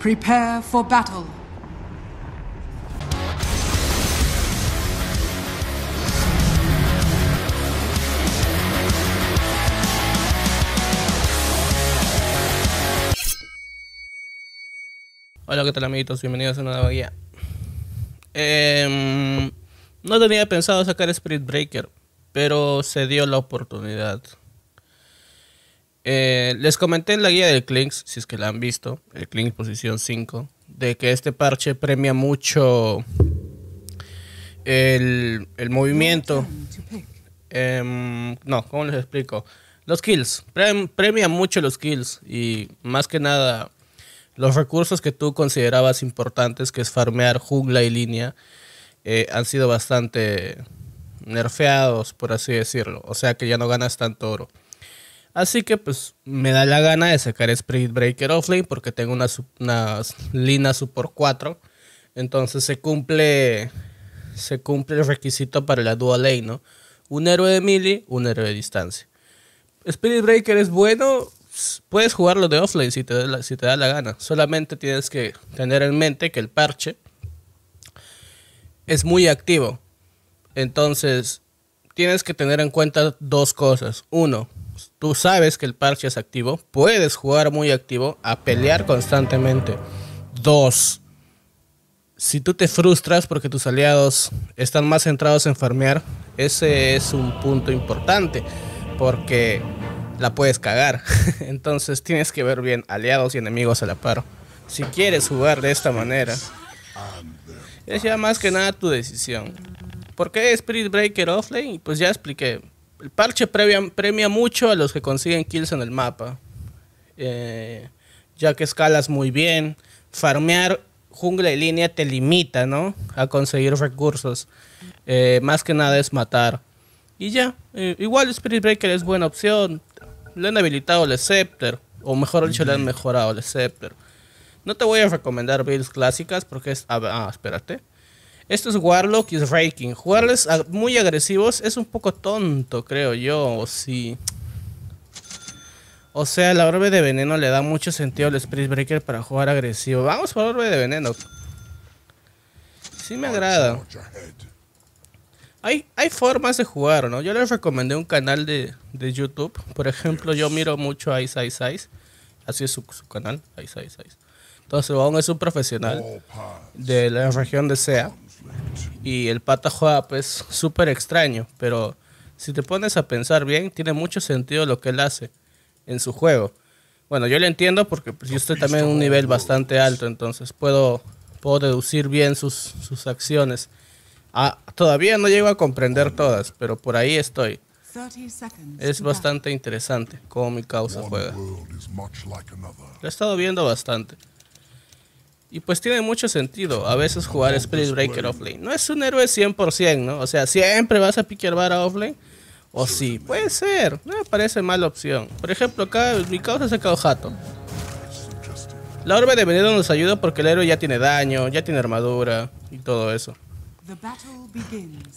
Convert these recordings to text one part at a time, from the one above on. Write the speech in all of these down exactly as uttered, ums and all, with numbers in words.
Prepare for battle. Hola, ¿qué tal, amiguitos? Bienvenidos a una nueva guía. Eh, no tenía pensado sacar Spirit Breaker, pero se dio la oportunidad. Eh, les comenté en la guía del Klinkz, si es que la han visto, el Klinkz posición cinco, de que este parche premia mucho el, el movimiento. Eh, no, ¿cómo les explico? Los kills, pre premia mucho los kills y más que nada los recursos que tú considerabas importantes, que es farmear jungla y línea, eh, han sido bastante nerfeados, por así decirlo. O sea que ya no ganas tanto oro. Así que pues me da la gana de sacar Spirit Breaker offlane porque tengo una, una Lina support cuatro. Entonces se cumple, se cumple el requisito para la dual lane, ¿no? Un héroe de melee, un héroe de distancia. Spirit Breaker es bueno. Puedes jugarlo de offlane si te da la, si te da la gana. Solamente tienes que tener en mente que el parche es muy activo. Entonces tienes que tener en cuenta dos cosas. Uno, tú sabes que el parche es activo, puedes jugar muy activo, a pelear constantemente. Dos, si tú te frustras porque tus aliados están más centrados en farmear, ese es un punto importante, porque la puedes cagar. Entonces tienes que ver bien aliados y enemigos a la par. Si quieres jugar de esta manera, es ya más que nada tu decisión. ¿Por qué Spirit Breaker offlane? Pues ya expliqué. El parche premia, premia mucho a los que consiguen kills en el mapa, eh, ya que escalas muy bien. Farmear jungla y línea te limita, ¿no?, a conseguir recursos. Eh, más que nada es matar. Y ya, eh, igual Spirit Breaker es buena opción. Le han habilitado el Scepter, o mejor dicho, le han mejorado el Scepter. No te voy a recomendar builds clásicas porque es... Ah, espérate. Esto es Warlock y es Raiking. Jugarles muy agresivos es un poco tonto, creo yo, o sí. O sea, la orbe de veneno le da mucho sentido al Spirit Breaker para jugar agresivo. Vamos por orbe de veneno. Sí me agrada. Hay, hay formas de jugar, ¿no? Yo les recomendé un canal de, de YouTube. Por ejemplo, yo miro mucho a Ice Ice Ice. Así es su, su canal, Ice Ice Ice. Entonces, aún es un profesional de la región de S E A. Y el pata juega pues súper extraño, pero si te pones a pensar bien, tiene mucho sentido lo que él hace en su juego. Bueno, yo lo entiendo porque pues, yo estoy también en un nivel bastante alto, entonces puedo, puedo deducir bien sus, sus acciones. Ah, todavía no llego a comprender todas, pero por ahí estoy. Es bastante interesante cómo mi causa juega. Lo he estado viendo bastante. Y pues tiene mucho sentido a veces jugar Spirit Breaker offlane. No es un héroe cien por ciento, ¿no? O sea, ¿siempre vas a piquear vara offlane? O sí, puede ser. No me parece mala opción. Por ejemplo, acá mi causa se ha sacado Jato. La orbe de veneno nos ayuda porque el héroe ya tiene daño, ya tiene armadura y todo eso.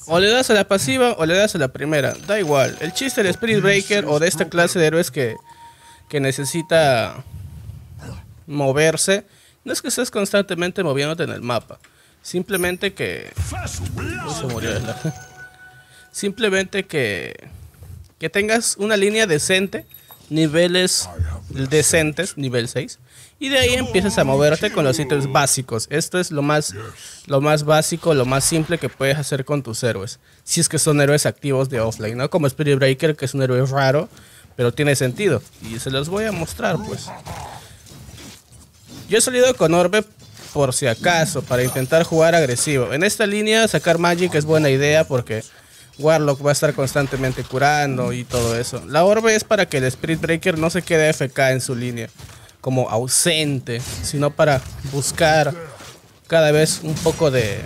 O le das a la pasiva o le das a la primera. Da igual. El chiste del Spirit Breaker o de esta clase de héroes que, que necesita moverse, no es que estés constantemente moviéndote en el mapa. Simplemente que... Oh, se murió la... Simplemente que... Que tengas una línea decente. Niveles decentes. Nivel seis. Y de ahí empiezas a moverte con los ítems básicos. Esto es lo más, lo más básico, lo más simple que puedes hacer con tus héroes. Si es que son héroes activos de offline, ¿no? Como Spirit Breaker, que es un héroe raro, pero tiene sentido. Y se los voy a mostrar, pues. Yo he salido con orbe por si acaso, para intentar jugar agresivo. En esta línea sacar Magic es buena idea porque Warlock va a estar constantemente curando y todo eso. La orbe es para que el Spirit Breaker no se quede A F K en su línea, como ausente, sino para buscar cada vez un poco de,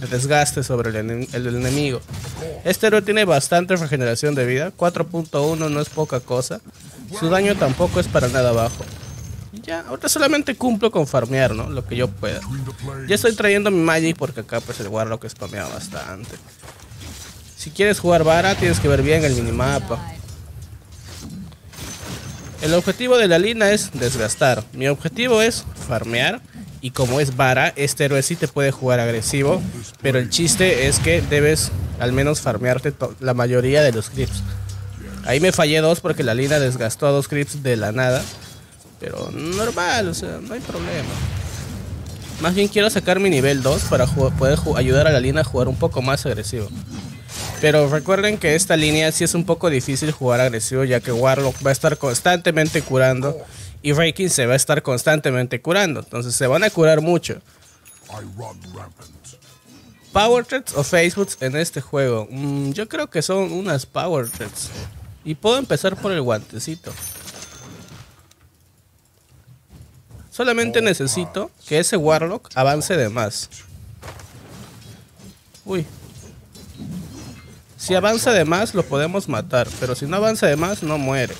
de desgaste sobre el, ene el enemigo. Este héroe tiene bastante regeneración de vida, cuatro punto uno no es poca cosa. Su daño tampoco es para nada bajo. Ya, ahorita solamente cumplo con farmear, ¿no? Lo que yo pueda. Ya estoy trayendo mi Magic porque acá pues el Warlock spamea bastante. Si quieres jugar vara, tienes que ver bien el minimapa. El objetivo de la Lina es desgastar. Mi objetivo es farmear. Y como es vara, este héroe sí te puede jugar agresivo. Pero el chiste es que debes al menos farmearte la mayoría de los creeps. Ahí me fallé dos porque la Lina desgastó a dos creeps de la nada. Pero normal, o sea, no hay problema. Más bien quiero sacar mi nivel dos para poder ayudar a la Lina a jugar un poco más agresivo. Pero recuerden que esta línea sí es un poco difícil jugar agresivo, ya que Warlock va a estar constantemente curando y Raiking se va a estar constantemente curando. Entonces se van a curar mucho. ¿Power Threats o Facebooks en este juego? Mm, yo creo que son unas Power Threats. Y puedo empezar por el guantecito. Solamente necesito que ese Warlock avance de más. Uy. Si avanza de más lo podemos matar, pero si no avanza de más no muere.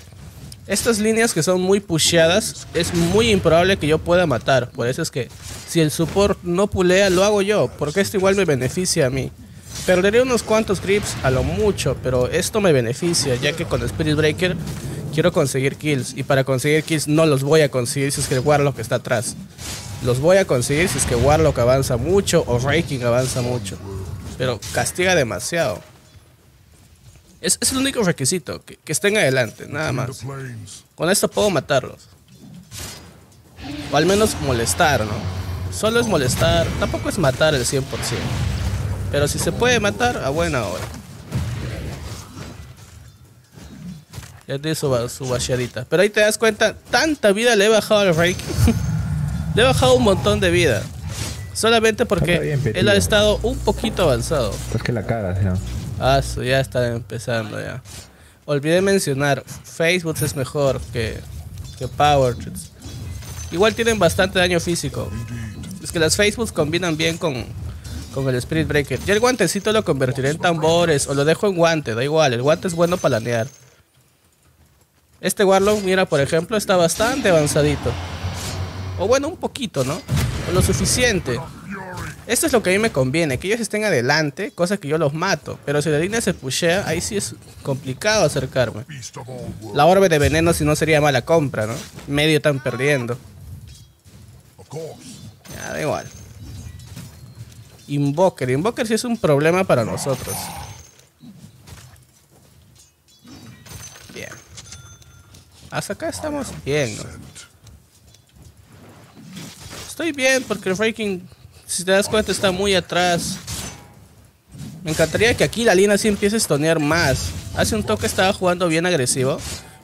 Estas líneas que son muy pusheadas es muy improbable que yo pueda matar. Por eso es que si el support no pulea lo hago yo, porque esto igual me beneficia a mí. Perderé unos cuantos creeps a lo mucho, pero esto me beneficia, ya que con Spirit Breaker quiero conseguir kills. Y para conseguir kills no los voy a conseguir si es que el Warlock está atrás. Los voy a conseguir si es que Warlock avanza mucho o Raiking avanza mucho. Pero castiga demasiado. Es, es el único requisito, que, que estén adelante, nada más. Con esto puedo matarlos. O al menos molestar, ¿no? Solo es molestar, tampoco es matar el cien por ciento. Pero si se puede matar, a buena hora. Ya tiene su, su bacheadita. Pero ahí te das cuenta, tanta vida le he bajado al Raiking. Le he bajado un montón de vida. Solamente porque él ha estado un poquito avanzado. Es que la cagas, ¿no? Ah, eso ya está empezando ya. Olvidé mencionar, Facebook es mejor que, que Power Threats. Igual tienen bastante daño físico. Es que las Facebooks combinan bien con, con el Spirit Breaker. Yo el guantecito lo convertiré en tambores o lo dejo en guante, da igual, el guante es bueno para lanear. Este Warlock, mira por ejemplo, está bastante avanzadito. O bueno, un poquito, ¿no? O lo suficiente. Esto es lo que a mí me conviene, que ellos estén adelante, cosa que yo los mato. Pero si la línea se pushea, ahí sí es complicado acercarme. La orbe de veneno si no sería mala compra, ¿no? Medio están perdiendo. Ya, da igual. Invoker. Invoker sí es un problema para nosotros. Bien. Hasta acá estamos bien, ¿no? Estoy bien porque el Raiking... Si te das cuenta está muy atrás. Me encantaría que aquí la Lina sí empiece a stonear más. Hace un toque estaba jugando bien agresivo,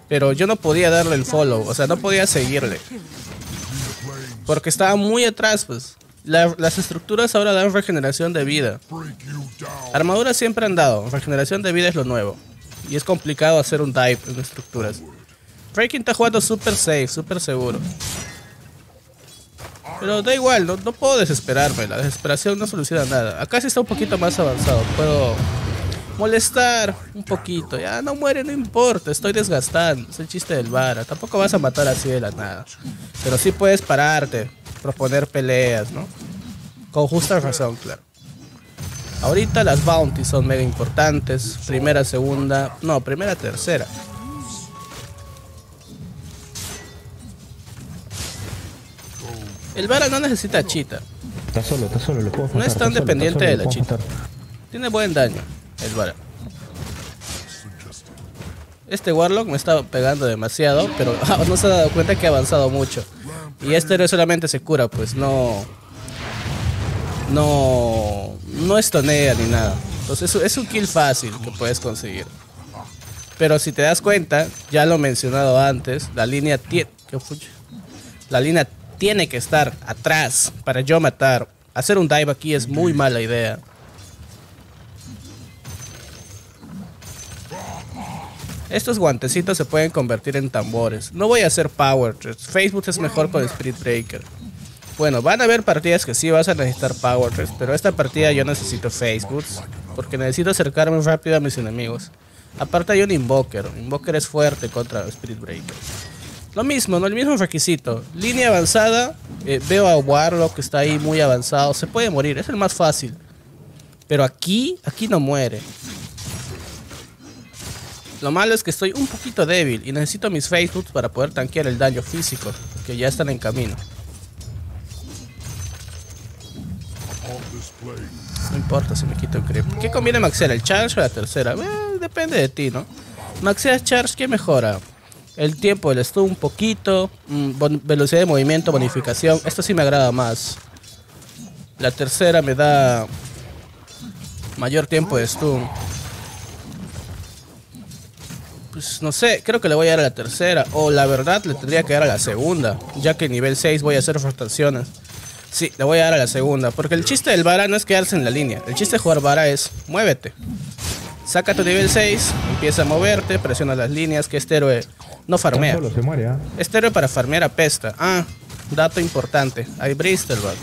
pero yo no podía darle el follow. O sea, no podía seguirle porque estaba muy atrás, pues. La, Las estructuras ahora dan regeneración de vida. Armaduras siempre han dado. Regeneración de vida es lo nuevo. Y es complicado hacer un dive en estructuras. Raiking está jugando super safe, super seguro. Pero da igual, no, no puedo desesperarme. La desesperación no soluciona nada. Acá sí está un poquito más avanzado. Puedo molestar un poquito. Ya no muere, no importa. Estoy desgastando. Es el chiste del vara. Tampoco vas a matar así de la nada. Pero sí puedes pararte. Proponer peleas, ¿no? Con justa razón, claro. Ahorita las bounties son mega importantes. Primera, segunda. No, primera, tercera. El Vara no necesita chita. Está solo, está solo, lo puedo matar. No es tan dependiente solo, de la chita. Matar. Tiene buen daño el Vara. Este Warlock me está pegando demasiado, pero no se ha dado cuenta que ha avanzado mucho. Y este héroe solamente se cura, pues no... No... No estonea ni nada. Entonces es un kill fácil que puedes conseguir. Pero si te das cuenta, ya lo he mencionado antes, la línea tiene... La línea... Tiene que estar atrás para yo matar. Hacer un dive aquí es muy mala idea. Estos guantecitos se pueden convertir en tambores. No voy a hacer power threats. Facebook es mejor con Spirit Breaker. Bueno, van a haber partidas que sí vas a necesitar power threats, pero esta partida yo necesito Facebook porque necesito acercarme rápido a mis enemigos. Aparte hay un Invoker. Invoker es fuerte contra Spirit Breaker. Lo mismo, no el mismo requisito. Línea avanzada, eh, veo a Warlock que está ahí muy avanzado. Se puede morir, es el más fácil. Pero aquí, aquí no muere. Lo malo es que estoy un poquito débil y necesito mis face hooks para poder tanquear el daño físico, que ya están en camino. No importa si me quito el creep. ¿Qué conviene maxear? ¿El charge o la tercera? Eh, depende de ti, ¿no? Maxear charge, ¿qué mejora? El tiempo del stun un poquito, mm, velocidad de movimiento, bonificación. Esto sí me agrada más. La tercera me da mayor tiempo de stun. Pues no sé, creo que le voy a dar a la tercera. O la verdad le tendría que dar a la segunda, ya que nivel seis voy a hacer rotaciones. Sí, le voy a dar a la segunda, porque el chiste del vara no es quedarse en la línea. El chiste de jugar vara es, muévete. Saca tu nivel seis, empieza a moverte, presiona las líneas, que este héroe no farmea. Este héroe para farmear apesta. Ah, dato importante, hay Bristleback.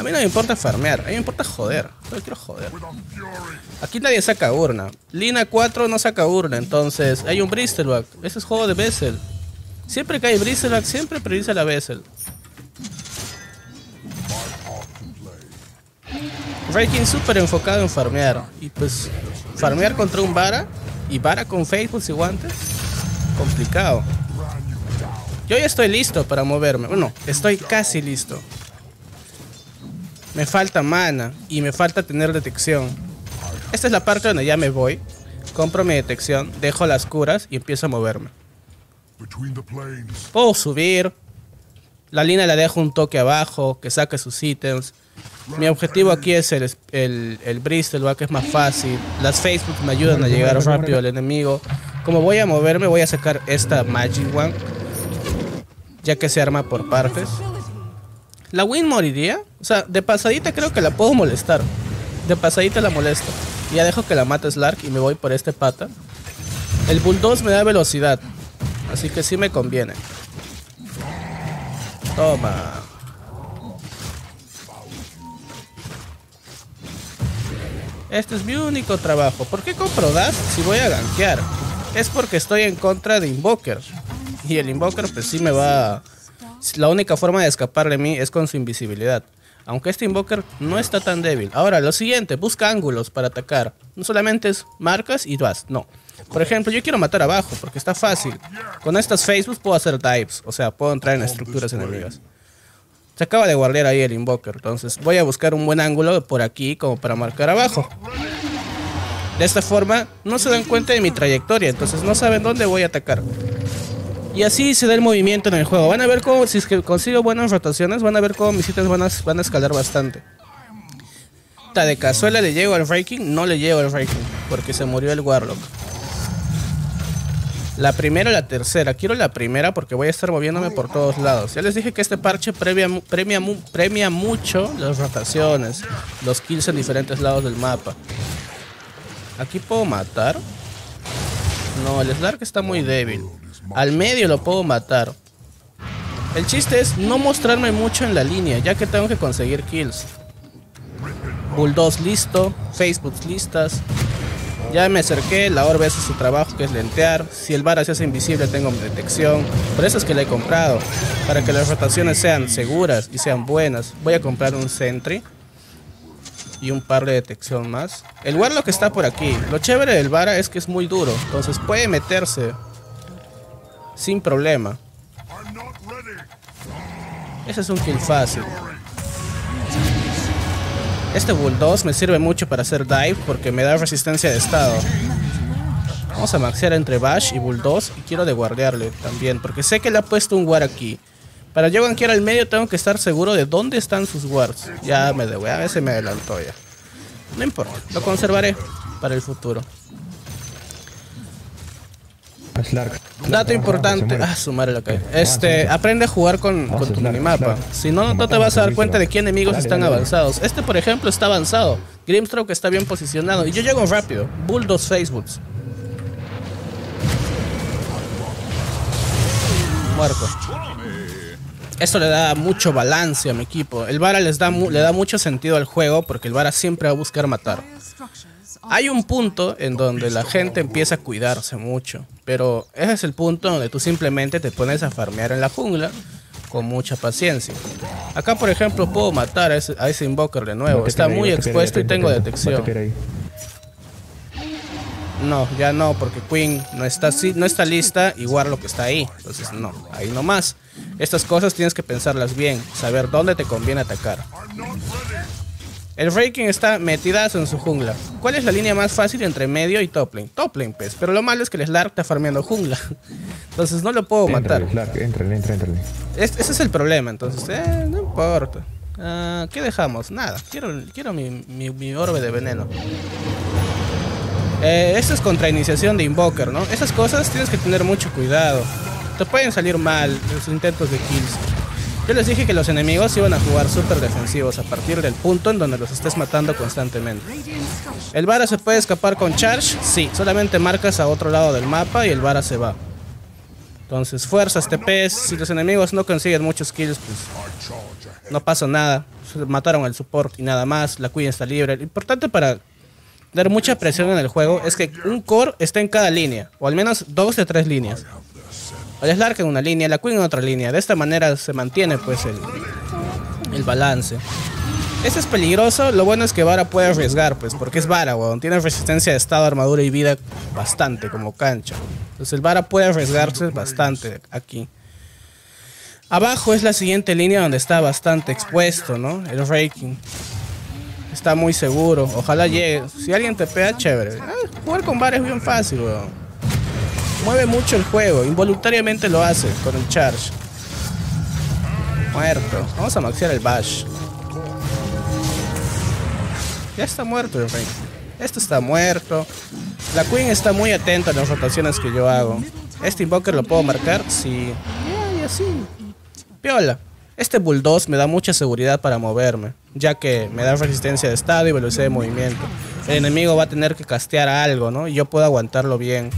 A mí no me importa farmear, a mí me importa joder. Yo quiero joder. Aquí nadie saca urna. Lina cuatro no saca urna, entonces hay un Bristleback. Ese es juego de Vessel. Siempre que hay Bristleback, siempre prioriza la Vessel. Raiking súper enfocado en farmear. Y pues, farmear contra un vara y vara con faithfuls y guantes, complicado. Yo ya estoy listo para moverme. Bueno, estoy casi listo. Me falta mana y me falta tener detección. Esta es la parte donde ya me voy. Compro mi detección, dejo las curas y empiezo a moverme. Puedo subir. La línea la dejo un toque abajo, que saque sus ítems. Mi objetivo aquí es el, el, el Bristleback, que es más fácil. Las Facebook me ayudan a llegar rápido al enemigo. Como voy a moverme, voy a sacar esta Magic Wand, ya que se arma por partes. ¿La Win moriría? O sea, de pasadita creo que la puedo molestar. De pasadita la molesto. Ya dejo que la mate Slark y me voy por este pata. El Bulldoze me da velocidad, así que sí me conviene. Toma. Este es mi único trabajo. ¿Por qué compro D A S si voy a gankear? Es porque estoy en contra de Invoker. Y el Invoker pues sí me va a... La única forma de escapar de mí es con su invisibilidad. Aunque este Invoker no está tan débil. Ahora, lo siguiente, busca ángulos para atacar. No solamente es marcas y D A S, no. Por ejemplo, yo quiero matar abajo porque está fácil. Con estas Facebook puedo hacer dives. O sea, puedo entrar en estructuras enemigas. Se acaba de guardear ahí el Invoker, entonces voy a buscar un buen ángulo por aquí como para marcar abajo. De esta forma no se dan cuenta de mi trayectoria, entonces no saben dónde voy a atacar. Y así se da el movimiento en el juego. Van a ver cómo, si es que consigo buenas rotaciones, van a ver cómo mis ítems van a, van a escalar bastante. Ta de cazuela le llego al Raiking, no le llego al Raiking, porque se murió el Warlock. La primera o la tercera. Quiero la primera porque voy a estar moviéndome por todos lados. Ya les dije que este parche premia, premia, premia mucho las rotaciones, los kills en diferentes lados del mapa. ¿Aquí puedo matar? No, el Slark está muy débil. Al medio lo puedo matar. El chiste es no mostrarme mucho en la línea, ya que tengo que conseguir kills. Bulldoze listo, Facebook listas. Ya me acerqué, la orbe hace su trabajo, que es lentear. Si el vara se hace invisible, tengo mi detección. Por eso es que la he comprado, para que las rotaciones sean seguras y sean buenas. Voy a comprar un sentry y un par de detección más. El Warlock está por aquí. Lo chévere del vara es que es muy duro, entonces puede meterse sin problema. Ese es un kill fácil. Este Bulldoze me sirve mucho para hacer dive porque me da resistencia de estado. Vamos a maxear entre Bash y Bulldoze y quiero deguardearle también porque sé que le ha puesto un ward aquí. Para yo gankear al medio tengo que estar seguro de dónde están sus wards. Ya me debo, a veces me adelantó ya. No importa, lo conservaré para el futuro. Dato importante. Ah, sumar la calle. Este, aprende a jugar con, con tu minimapa. Si no, no te vas a dar cuenta de qué enemigos están avanzados. Este, por ejemplo, está avanzado. Grimstroke está bien posicionado. Y yo llego rápido. Bulldoze Facebooks. Muerto. Esto le da mucho balance a mi equipo. El vara les da le da mucho sentido al juego porque el vara siempre va a buscar matar. Hay un punto en donde la gente empieza a cuidarse mucho, pero ese es el punto donde tú simplemente te pones a farmear en la jungla con mucha paciencia. Acá, por ejemplo, puedo matar a ese, a ese Invoker de nuevo. Está muy expuesto y tengo detección. No, ya no, porque Queen no está, no está lista y Warlock está ahí. Entonces no, ahí nomás. Estas cosas tienes que pensarlas bien, saber dónde te conviene atacar. El Raiking está metidazo en su jungla. ¿Cuál es la línea más fácil entre medio y top lane? Top lane, pues. Pero lo malo es que el Slark está farmeando jungla. Entonces no lo puedo matar. Entrale, entrale. Ese es el problema, entonces. Eh, no importa. Uh, ¿Qué dejamos? Nada. Quiero, quiero mi, mi, mi orbe de veneno. Eh, esto es contra iniciación de Invoker, ¿no? Esas cosas tienes que tener mucho cuidado. Te pueden salir mal los intentos de kills. Yo les dije que los enemigos iban a jugar súper defensivos a partir del punto en donde los estés matando constantemente. ¿El Vara se puede escapar con Charge? Sí, solamente marcas a otro lado del mapa y el Vara se va. Entonces, fuerzas, T Pes, si los enemigos no consiguen muchos kills, pues no pasa nada. Mataron al support y nada más, la Queen está libre. Lo importante para dar mucha presión en el juego es que un core esté en cada línea, o al menos dos de tres líneas. El Slark en una línea, la Queen en otra línea. De esta manera se mantiene pues el, el balance. Este es peligroso, lo bueno es que Vara puede arriesgar pues, porque es Vara, weón. Tiene resistencia de estado, armadura y vida bastante como cancha. Entonces el Vara puede arriesgarse bastante aquí. Abajo es la siguiente línea donde está bastante expuesto, ¿no? El Raiking. Está muy seguro. Ojalá llegue. Si alguien te pega, chévere. Ah, jugar con Vara es bien fácil, weón. Mueve mucho el juego. Involuntariamente lo hace con el Charge. Muerto. Vamos a maxear el Bash. Ya está muerto el Raiking. Esto está muerto. La Queen está muy atenta a las rotaciones que yo hago. Este Invoker lo puedo marcar. Sí. Y así. Piola. Este Bulldoze me da mucha seguridad para moverme, ya que me da resistencia de estado y velocidad de movimiento. El enemigo va a tener que castear algo, ¿no? Y yo puedo aguantarlo bien.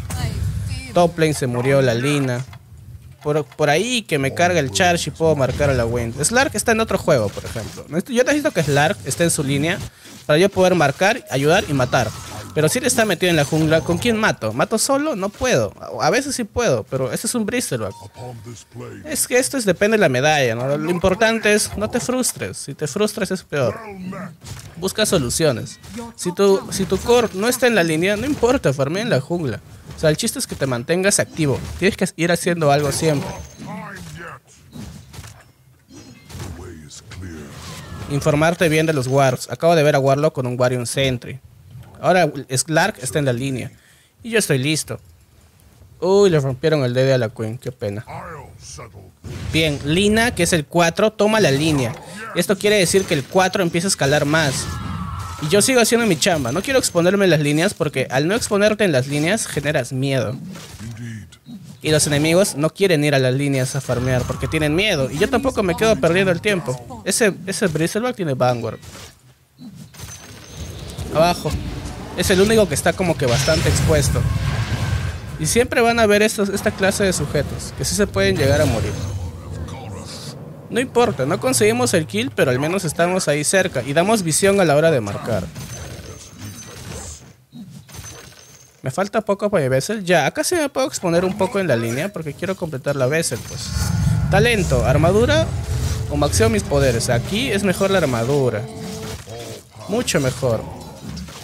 Top lane se murió la Lina. Por, por ahí que me carga el Charge y puedo marcar a la Wind. Slark está en otro juego, por ejemplo. Yo necesito que Slark esté en su línea para yo poder marcar, ayudar y matar. Pero si él está metido en la jungla, ¿con quién mato? ¿Mato solo? No puedo. A veces sí puedo, pero este es un Bristleback. Es que esto es, depende de la medalla, ¿no? Lo importante es no te frustres. Si te frustras es peor. Busca soluciones. Si tu, si tu core no está en la línea, no importa, farmea en la jungla. O sea, el chiste es que te mantengas activo. Tienes que ir haciendo algo siempre. Informarte bien de los wards. Acabo de ver a Warlock con un Warrior Sentry. Ahora Slark está en la línea. Y yo estoy listo. Uy, le rompieron el dedo a la Queen. Qué pena. Bien, Lina, que es el cuatro, toma la línea. Esto quiere decir que el cuatro empieza a escalar más. Y yo sigo haciendo mi chamba. No quiero exponerme en las líneas porque al no exponerte en las líneas generas miedo. Y los enemigos no quieren ir a las líneas a farmear porque tienen miedo. Y yo tampoco me quedo perdiendo el tiempo. Ese, ese Bristleback tiene Vanguard. Abajo. Es el único que está como que bastante expuesto. Y siempre van a ver estos, esta clase de sujetos que sí se pueden llegar a morir. No importa, no conseguimos el kill, pero al menos estamos ahí cerca y damos visión a la hora de marcar. Me falta poco para mi Vessel. Ya, acá sí me puedo exponer un poco en la línea porque quiero completar la Vessel, pues. Talento, armadura o maxeo mis poderes. Aquí es mejor la armadura. Mucho mejor.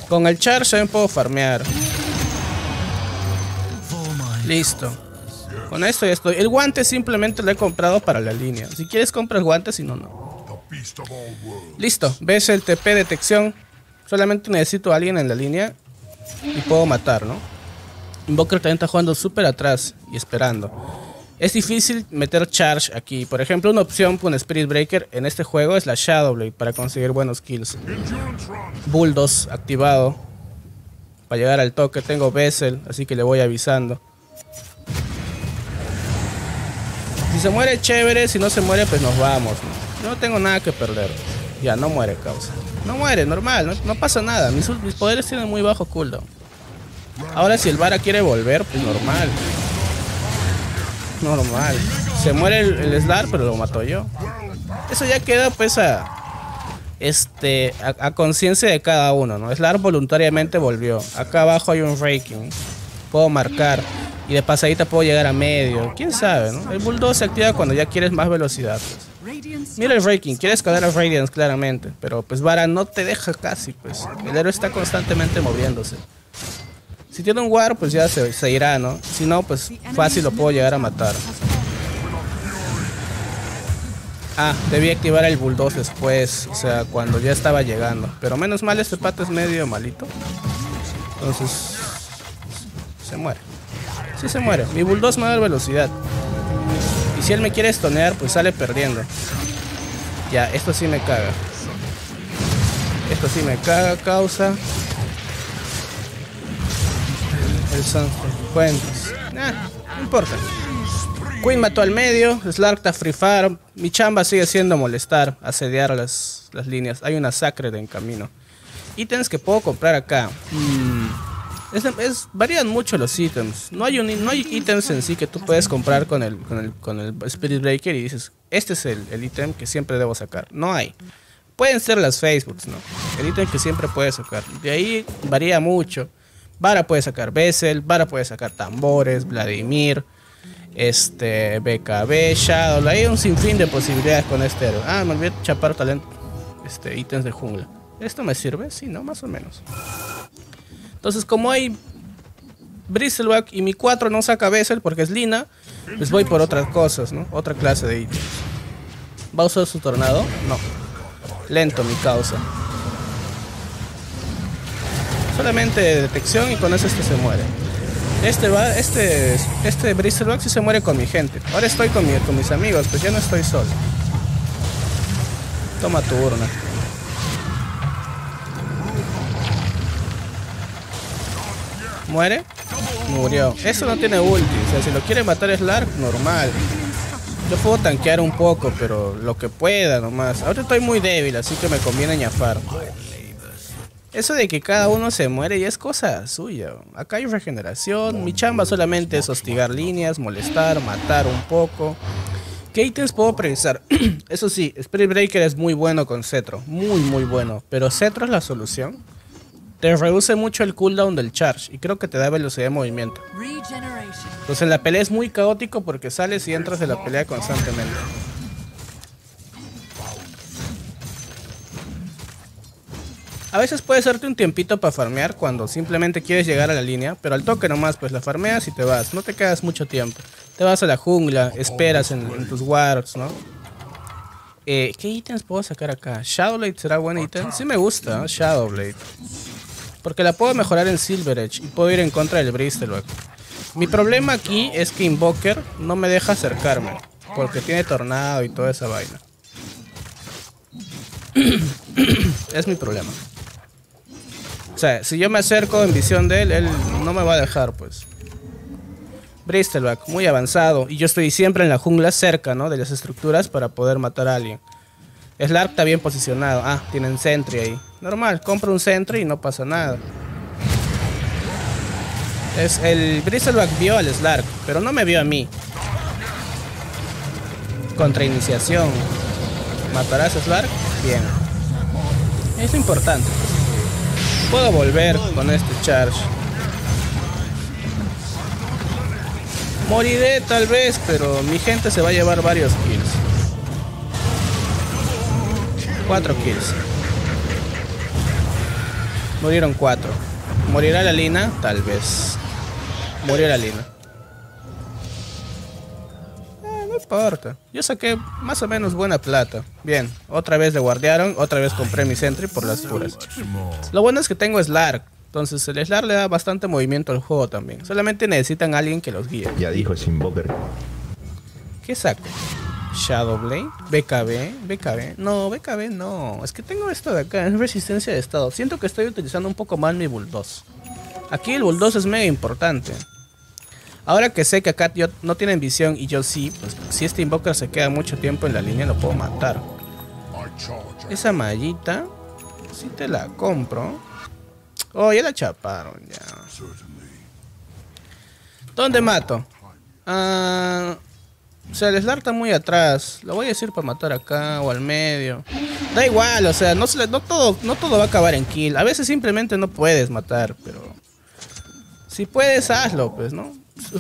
Con el Charge también puedo farmear. Listo. Con esto ya estoy. El guante simplemente lo he comprado para la línea. Si quieres compra el guante, si no, no. Listo. Ves el T P detección. Solamente necesito a alguien en la línea y puedo matar, ¿no? Invoker también está jugando súper atrás y esperando. Es difícil meter Charge aquí. Por ejemplo, una opción con Spirit Breaker en este juego es la Shadowblade para conseguir buenos kills. Bulldoze activado. Para llegar al toque tengo Vessel, así que le voy avisando. Si se muere, chévere. Si no se muere, pues nos vamos, ¿no? Yo no tengo nada que perder. Ya, no muere, causa. No muere, normal. No, no pasa nada. Mis, mis poderes tienen muy bajo cooldown. Ahora, si el Vara quiere volver, pues normal. Normal. Se muere el, el Slar, pero lo mató yo. Eso ya queda pues a Este A, a conciencia de cada uno, ¿no? Slar voluntariamente volvió. Acá abajo hay un Raiking. Puedo marcar y de pasadita puedo llegar a medio. Quién sabe, ¿no? El Bulldoze se activa cuando ya quieres más velocidad, pues. Mira el Raiking. Quieres escalar a Radiance claramente, pero pues Vara no te deja casi, pues. El héroe está constantemente moviéndose. Si tiene un War, pues ya se, se irá, ¿no? Si no, pues fácil lo puedo llegar a matar. Ah, debí activar el Bulldoze después, o sea, cuando ya estaba llegando. Pero menos mal, este pato es medio malito. Entonces, se muere. Sí se muere. Mi Bulldoze me da velocidad. Y si él me quiere estonear, pues sale perdiendo. Ya, esto sí me caga. Esto sí me caga, causa. El Sunstone. Cuentos. Nah, no importa. Queen mató al medio, Slark está free farm. Mi chamba sigue siendo molestar, asediar las, las líneas. Hay una sacred en camino. Ítems que puedo comprar acá. Hmm. Es, es, varían mucho los ítems. No hay, un, no hay ítems en sí que tú puedes comprar con el, con el, con el Spirit Breaker y dices, este es el, el ítem que siempre debo sacar. No hay. Pueden ser las Facebooks, ¿no? El ítem que siempre puedes sacar. De ahí varía mucho. Vara puede sacar Bessel, Vara puede sacar tambores, Vladimir. Este, B K B, Shadow, hay un sinfín de posibilidades con este héroe. Ah, me olvidé chapar talento. Este, ítems de jungla. ¿Esto me sirve? Sí, ¿no? Más o menos. Entonces, como hay Bristleback y mi cuatro no saca Bessel porque es Lina, pues voy por otras cosas, ¿no? Otra clase de ítems. ¿Va a usar su tornado? No. Lento, mi causa. Solamente detección y con eso este se muere. Este va, este, este Bristleback sí se muere con mi gente. Ahora estoy con, mi, con mis amigos, pues ya no estoy solo. Toma tu urna. ¿Muere? Murió. Eso no tiene ulti. O sea, si lo quiere matar Slark, normal. Yo puedo tanquear un poco, pero lo que pueda nomás. Ahora estoy muy débil, así que me conviene ñafar. Eso de que cada uno se muere ya es cosa suya. Acá hay regeneración. Mi chamba solamente es hostigar líneas, molestar, matar un poco. ¿Qué ítems puedo precisar? Eso sí, Spirit Breaker es muy bueno con Cetro. Muy, muy bueno. Pero Cetro es la solución. Te reduce mucho el cooldown del charge. Y creo que te da velocidad de movimiento. Entonces en la pelea es muy caótico porque sales y entras de la pelea constantemente. A veces puede hacerte un tiempito para farmear cuando simplemente quieres llegar a la línea, pero al toque nomás pues la farmeas y te vas, no te quedas mucho tiempo. Te vas a la jungla, esperas en, en tus wards, ¿no? Eh, ¿Qué ítems puedo sacar acá? ¿Shadowblade será buen ítem? Sí me gusta, ¿no? Shadowblade. Porque la puedo mejorar en Silver Edge y puedo ir en contra del Bristleback. Mi problema aquí es que Invoker no me deja acercarme, porque tiene tornado y toda esa vaina. Es mi problema. O sea, si yo me acerco en visión de él, él no me va a dejar, pues. Bristleback, muy avanzado. Y yo estoy siempre en la jungla cerca, ¿no? De las estructuras para poder matar a alguien. Slark está bien posicionado. Ah, tienen sentry ahí. Normal, compro un sentry y no pasa nada. Es, el Bristleback vio al Slark, pero no me vio a mí. Contrainiciación. ¿Matarás a Slark? Bien. Es importante. Puedo volver con este charge. Moriré tal vez, pero mi gente se va a llevar varios kills. Cuatro kills. Murieron cuatro. ¿Morirá la Lina? Tal vez. Murió la Lina. Eh, no importa. Yo saqué más o menos buena plata. Bien, otra vez le guardiaron. Otra vez compré mi sentry por las puras. Lo bueno es que tengo Slark. Entonces el Slark le da bastante movimiento al juego también. Solamente necesitan a alguien que los guíe. Ya dijo es Invoker. ¿Qué saco? Shadowblade, B K B, B K B. No, B K B no. Es que tengo esto de acá. Es resistencia de estado. Siento que estoy utilizando un poco mal mi Bulldoze. Aquí el Bulldoze es medio importante. Ahora que sé que acá yo no tienen visión y yo sí, pues si este Invoker se queda mucho tiempo en la línea lo puedo matar. Esa mallita, si te la compro. Oh, ya la chaparon, ya. ¿Dónde mato? Ah, o sea, el Slark está muy atrás. Lo voy a decir para matar acá o al medio. Da igual, o sea, no, se le, no, todo, no todo va a acabar en kill. A veces simplemente no puedes matar, pero... Si puedes, hazlo, pues, ¿no?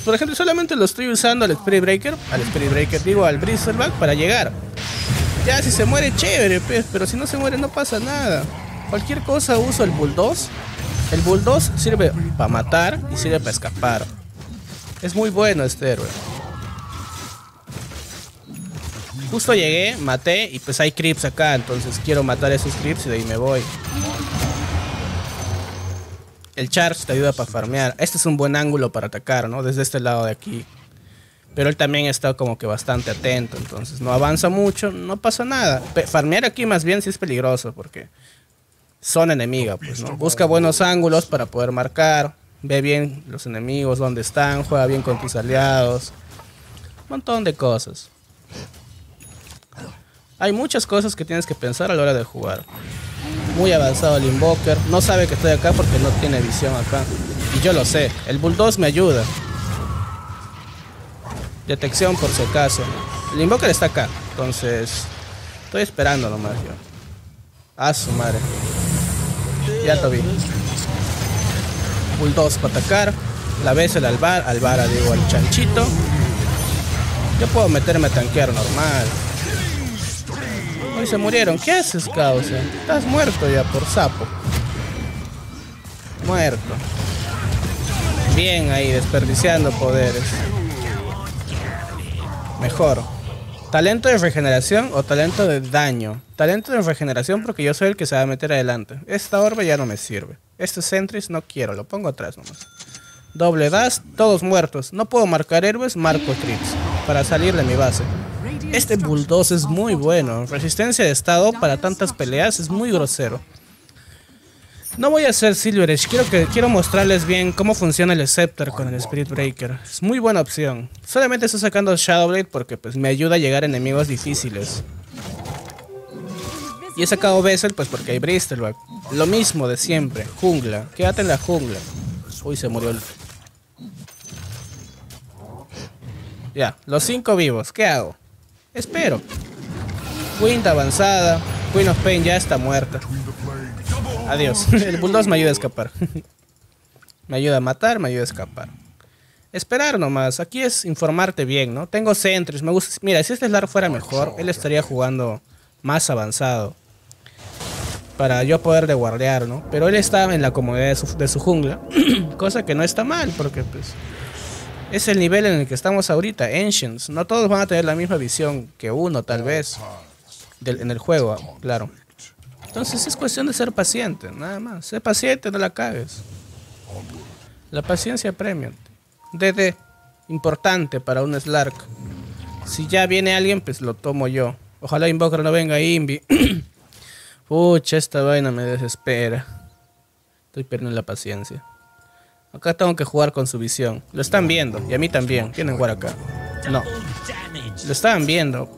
Por ejemplo, solamente lo estoy usando al Spirit Breaker, al Spirit Breaker, digo, al Bristleback para llegar. Ya, si se muere, chévere, pues, pero si no se muere, no pasa nada. Cualquier cosa uso el Bulldoze El bulldoze sirve para matar y sirve para escapar. Es muy bueno este héroe. Justo llegué, maté y pues hay creeps acá, entonces quiero matar esos creeps y de ahí me voy. El charge te ayuda para farmear. Este es un buen ángulo para atacar, ¿no? Desde este lado de aquí. Pero él también está como que bastante atento, entonces no avanza mucho, no pasa nada. Pe- farmear aquí más bien sí es peligroso porque son enemiga, pues, ¿no? Busca buenos ángulos para poder marcar. Ve bien los enemigos, dónde están, juega bien con tus aliados. Un montón de cosas. Hay muchas cosas que tienes que pensar a la hora de jugar. Muy avanzado el Invoker. No sabe que estoy acá porque no tiene visión acá. Y yo lo sé. El bulldoze me ayuda. Detección por si acaso. El Invoker está acá. Entonces, estoy esperando nomás yo. A su madre. Ya te vi. Bulldoze para atacar. La vez el alvar. Alvara, digo, al chanchito. Yo puedo meterme a tanquear normal. Y se murieron. ¿Qué haces, causa? Estás muerto ya por sapo. Muerto. Bien ahí, desperdiciando poderes. Mejor. Talento de regeneración o talento de daño. Talento de regeneración porque yo soy el que se va a meter adelante. Esta orbe ya no me sirve. Estos sentries no quiero, lo pongo atrás nomás. Doble dash, todos muertos. No puedo marcar héroes, marco creeps. Para salir de mi base. Este bulldoze es muy bueno. Resistencia de estado para tantas peleas es muy grosero. No voy a hacer Silver Edge. Quiero, que, quiero mostrarles bien cómo funciona el Scepter con el Spirit Breaker. Es muy buena opción. Solamente estoy sacando Shadowblade porque pues, me ayuda a llegar a enemigos difíciles. Y he sacado Vessel pues porque hay Bristleback. Lo mismo de siempre. Jungla. Quédate en la jungla. Uy, se murió el... Ya, los cinco vivos. ¿Qué hago? Espero. Queen avanzada. Queen of Pain ya está muerta. Adiós. El bulldoze me ayuda a escapar. Me ayuda a matar, me ayuda a escapar. Esperar nomás. Aquí es informarte bien, ¿no? Tengo sentries. Me gusta. Mira, si este Slark fuera mejor, él estaría jugando más avanzado. Para yo poder de guardear, ¿no? Pero él está en la comodidad de su, de su jungla. Cosa que no está mal, porque pues... es el nivel en el que estamos ahorita, Ancients. No todos van a tener la misma visión que uno, tal vez, del, en el juego, claro. Entonces es cuestión de ser paciente, nada más. Sé paciente, no la cagues. La paciencia premium. D D, importante para un Slark. Si ya viene alguien, pues lo tomo yo. Ojalá Invoker no venga, Invi. Pucha, esta vaina me desespera. Estoy perdiendo la paciencia. Acá tengo que jugar con su visión. Lo están viendo. Y a mí también. Tienen jugar acá. No. Lo estaban viendo.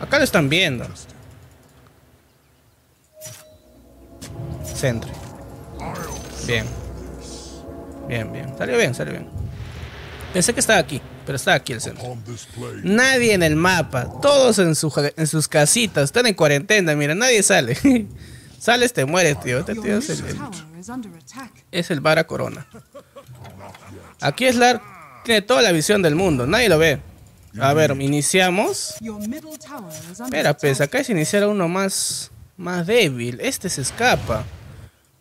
Acá lo están viendo. Centro. Bien. Bien, bien. Salió bien, salió bien. Pensé que estaba aquí. Pero está aquí el centro. Nadie en el mapa. Todos en, su, en sus casitas. Están en cuarentena. Mira, nadie sale. Sales, te mueres, tío. Este tío es el, el, es el vara corona. Aquí Slark tiene toda la visión del mundo. Nadie lo ve. A ver, iniciamos. Espera, pues acá es iniciar a uno más, más débil. Este se escapa.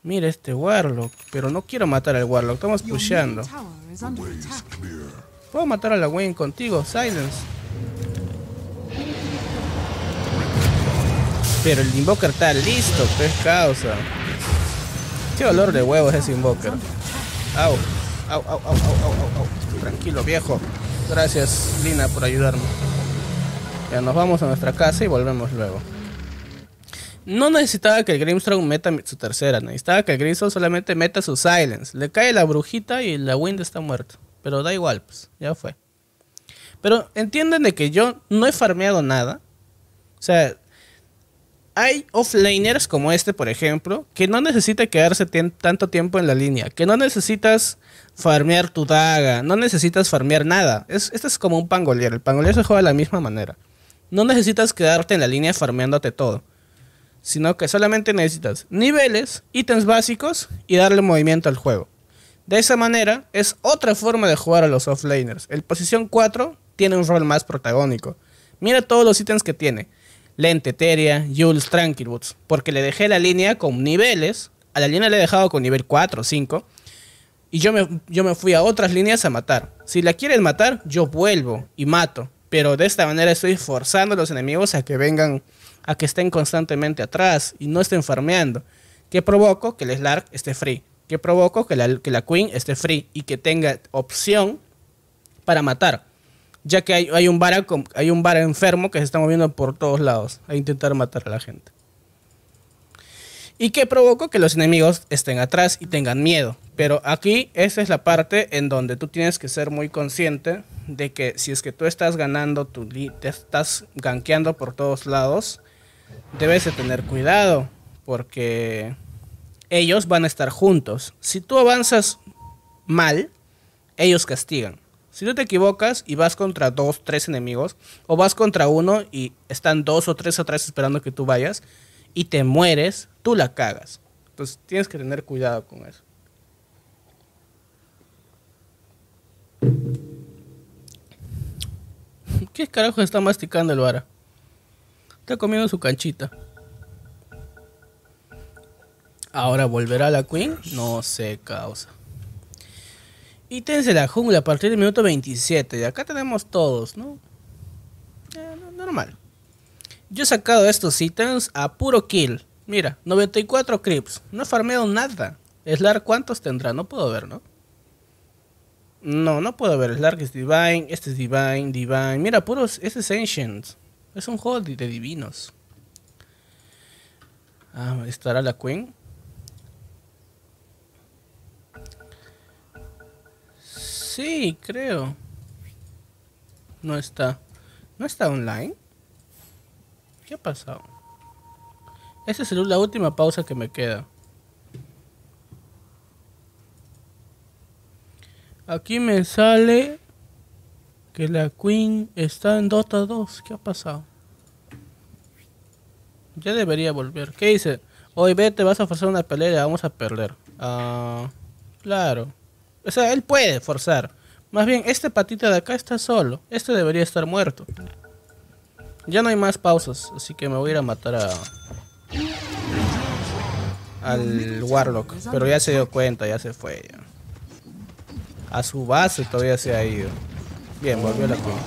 Mira este Warlock. Pero no quiero matar al Warlock. Estamos pusheando. Puedo matar a la Wayne contigo. Silence. Pero el Invoker está listo, pues causa. Qué olor de huevos ese Invoker. Au, au, au, au, au, au, au. Tranquilo, viejo. Gracias, Lina, por ayudarme. Ya nos vamos a nuestra casa y volvemos luego. No necesitaba que el Grimstroke meta su tercera. Necesitaba que el Grimstroke solamente meta su Silence. Le cae la brujita y la Wind está muerta. Pero da igual, pues. Ya fue. Pero entienden de que yo no he farmeado nada. O sea... hay offlaners como este, por ejemplo, que no necesita quedarse tanto tiempo en la línea. Que no necesitas farmear tu daga. No necesitas farmear nada. Es, este es como un Pangolier. El Pangolier se juega de la misma manera. No necesitas quedarte en la línea farmeándote todo. Sino que solamente necesitas niveles, ítems básicos y darle movimiento al juego. De esa manera es otra forma de jugar a los offlaners. El posición cuatro tiene un rol más protagónico. Mira todos los ítems que tiene. Lente, Teria, Jules, Tranquilboots. Porque le dejé la línea con niveles, a la Lina le he dejado con nivel cuatro o cinco. Y yo me, yo me fui a otras líneas a matar. Si la quieren matar, yo vuelvo y mato. Pero de esta manera estoy forzando a los enemigos a que vengan, a que estén constantemente atrás y no estén farmeando. Que provoco que el Slark esté free. Que provoco que la, que la Queen esté free y que tenga opción para matar. Ya que hay, hay un vara hay un vara enfermo que se está moviendo por todos lados a intentar matar a la gente. Y que provoco que los enemigos estén atrás y tengan miedo. Pero aquí esa es la parte en donde tú tienes que ser muy consciente de que si es que tú estás ganando, tu te estás gankeando por todos lados, debes de tener cuidado porque ellos van a estar juntos. Si tú avanzas mal, ellos castigan. Si tú te equivocas y vas contra dos, tres enemigos, o vas contra uno y están dos o tres atrás esperando que tú vayas, y te mueres, tú la cagas. Entonces tienes que tener cuidado con eso. ¿Qué carajo está masticando el vara? Está comiendo su canchita. ¿Ahora volverá la Queen? No sé, causa. Ítems de la jungla a partir del minuto veintisiete. Y acá tenemos todos, ¿no? Eh, normal. Yo he sacado estos ítems a puro kill. Mira, noventa y cuatro creeps. No he farmeado nada. Slark, ¿cuántos tendrá? No puedo ver, ¿no? No, no puedo ver. Slark es Divine. Este es Divine, Divine. Mira, puros. Este es Ancient. Es un juego de divinos. Ah, ¿estará la Queen? Sí, creo. No está. ¿No está online? ¿Qué ha pasado? Esa es la última pausa que me queda. Aquí me sale que la Queen está en Dota dos. ¿Qué ha pasado? Ya debería volver. ¿Qué dice? Hoy vete, vas a forzar una pelea y la vamos a perder. Ah, claro. O sea, él puede forzar. Más bien, este patita de acá está solo. Este debería estar muerto. Ya no hay más pausas, así que me voy a ir a matar a... al Warlock. Pero ya se dio cuenta, ya se fue. Ya. A su base todavía se ha ido. Bien, volvió la Queen.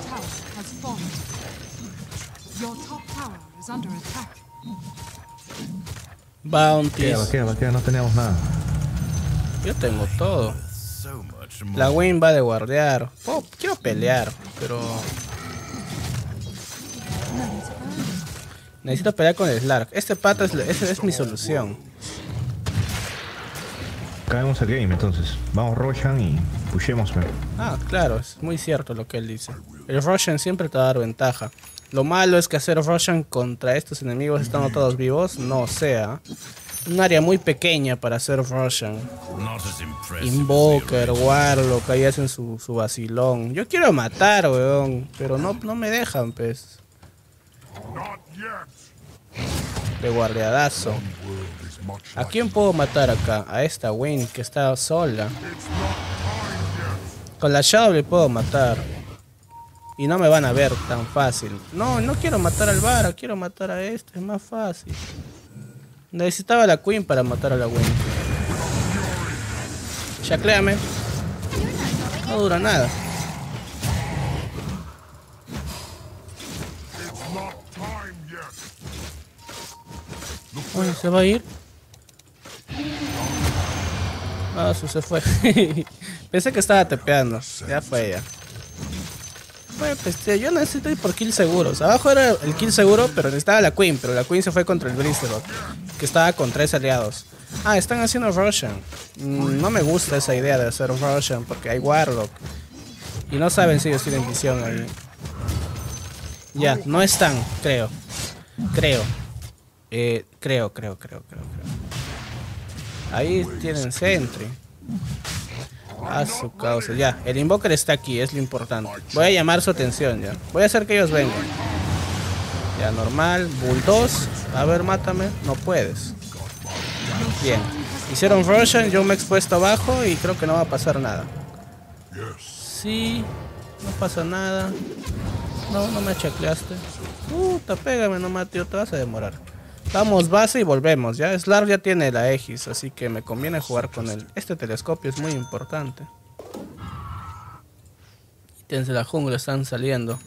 Bounties. Vaquea, vaquea, no teníamos nada. Yo tengo todo. La Queen va de guardear. Oh, quiero pelear, pero... necesito pelear con el Slark. Este pata es, este es mi solución. Caemos al game entonces. Vamos Roshan y pushemos. Ah, claro, es muy cierto lo que él dice. El Roshan siempre te va a dar ventaja. Lo malo es que hacer Roshan contra estos enemigos estando todos vivos, no sea. Un área muy pequeña para hacer Roshan. Invoker, Warlock, ahí hacen su, su vacilón. Yo quiero matar, weón, pero no, no me dejan, pues. De guardiadazo. ¿A quién puedo matar acá? A esta Win que está sola. Con la Shadow le puedo matar. Y no me van a ver tan fácil. No, no quiero matar al Vara, quiero matar a este, es más fácil. Necesitaba a la Queen para matar a la Win. Chacléame. No dura nada. Bueno, se va a ir. Ah, su se fue. Pensé que estaba tepeando. Ya fue ya. Bueno, pues tío, yo necesito ir por kill seguros. Abajo era el kill seguro, pero necesitaba la Queen. Pero la Queen se fue contra el Bristleback, que estaba con tres aliados. Ah, están haciendo Roshan. Mm, no me gusta esa idea de hacer Roshan, porque hay Warlock. Y no saben si ellos tienen visión ahí. Ya, no están, creo. Creo. Eh, creo, creo, creo, creo, creo. Ahí tienen sentry. A su causa. Ya, el Invoker está aquí, es lo importante. Voy a llamar su atención ya. Voy a hacer que ellos vengan. Ya, normal. Bulldoze. A ver, mátame. No puedes. Bien. Hicieron Roshan, yo me he expuesto abajo y creo que no va a pasar nada. Sí, no pasa nada. No, no me chacleaste. Puta, pégame nomás, tío. Te vas a demorar. Vamos base y volvemos, ya. Slark ya tiene la Aegis, así que me conviene jugar con él. Este telescopio es muy importante. Ítems de la jungla están saliendo.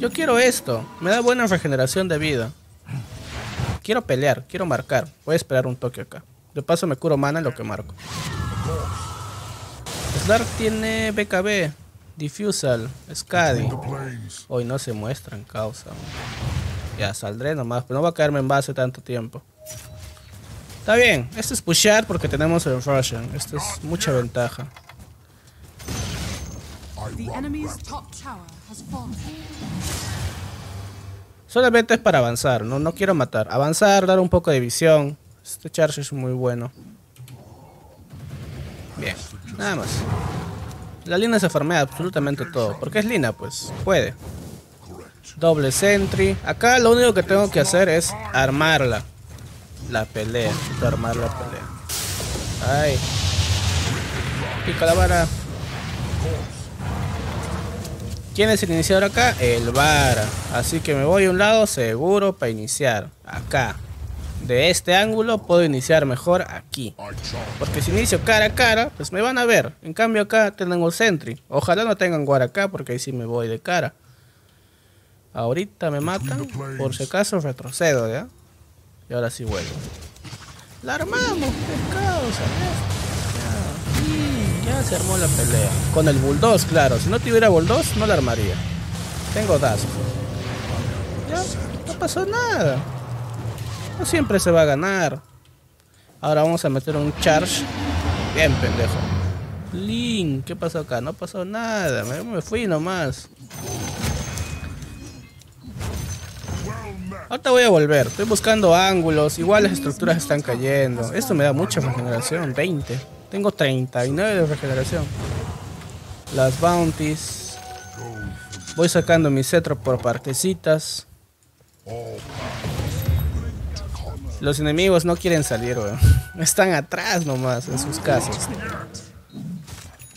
Yo quiero esto, me da buena regeneración de vida. Quiero pelear, quiero marcar. Voy a esperar un toque acá. De paso me curo mana en lo que marco. Slark tiene B K B, Diffusal, Skadi. Hoy no se muestran, causa. Ya saldré nomás, pero no va a caerme en base tanto tiempo. Está bien, esto es pushear porque tenemos el Russian. Esto es mucha ventaja. Solamente es para avanzar, no, no quiero matar. Avanzar, dar un poco de visión. Este charge es muy bueno. Bien, nada más. La Lina se farmea absolutamente todo. Porque es Lina, pues, puede. Doble sentry. Acá lo único que tengo que hacer es armarla. La pelea. Armar la pelea. Ay. Pica la vara. ¿Quién es el iniciador acá? El vara. Así que me voy a un lado seguro para iniciar. Acá. De este ángulo puedo iniciar mejor aquí. Porque si inicio cara a cara, pues me van a ver. En cambio acá tengo sentry. Ojalá no tengan guard acá porque ahí sí me voy de cara. Ahorita me matan. Por si acaso retrocedo, ¿ya? Y ahora sí vuelvo. La armamos, pescados, ya. Ya se armó la pelea. Con el bulldoze, claro. Si no tuviera bulldoze, no la armaría. Tengo dash. Ya, no pasó nada. No siempre se va a ganar. Ahora vamos a meter un charge. Bien, pendejo. Link, ¿qué pasó acá? No pasó nada. Me, me fui nomás. Ahorita voy a volver. Estoy buscando ángulos. Igual las estructuras están cayendo. Esto me da mucha regeneración. veinte. Tengo treinta y nueve de regeneración. Las bounties. Voy sacando mi cetro por partecitas. Los enemigos no quieren salir, weón. Están atrás nomás en sus casas.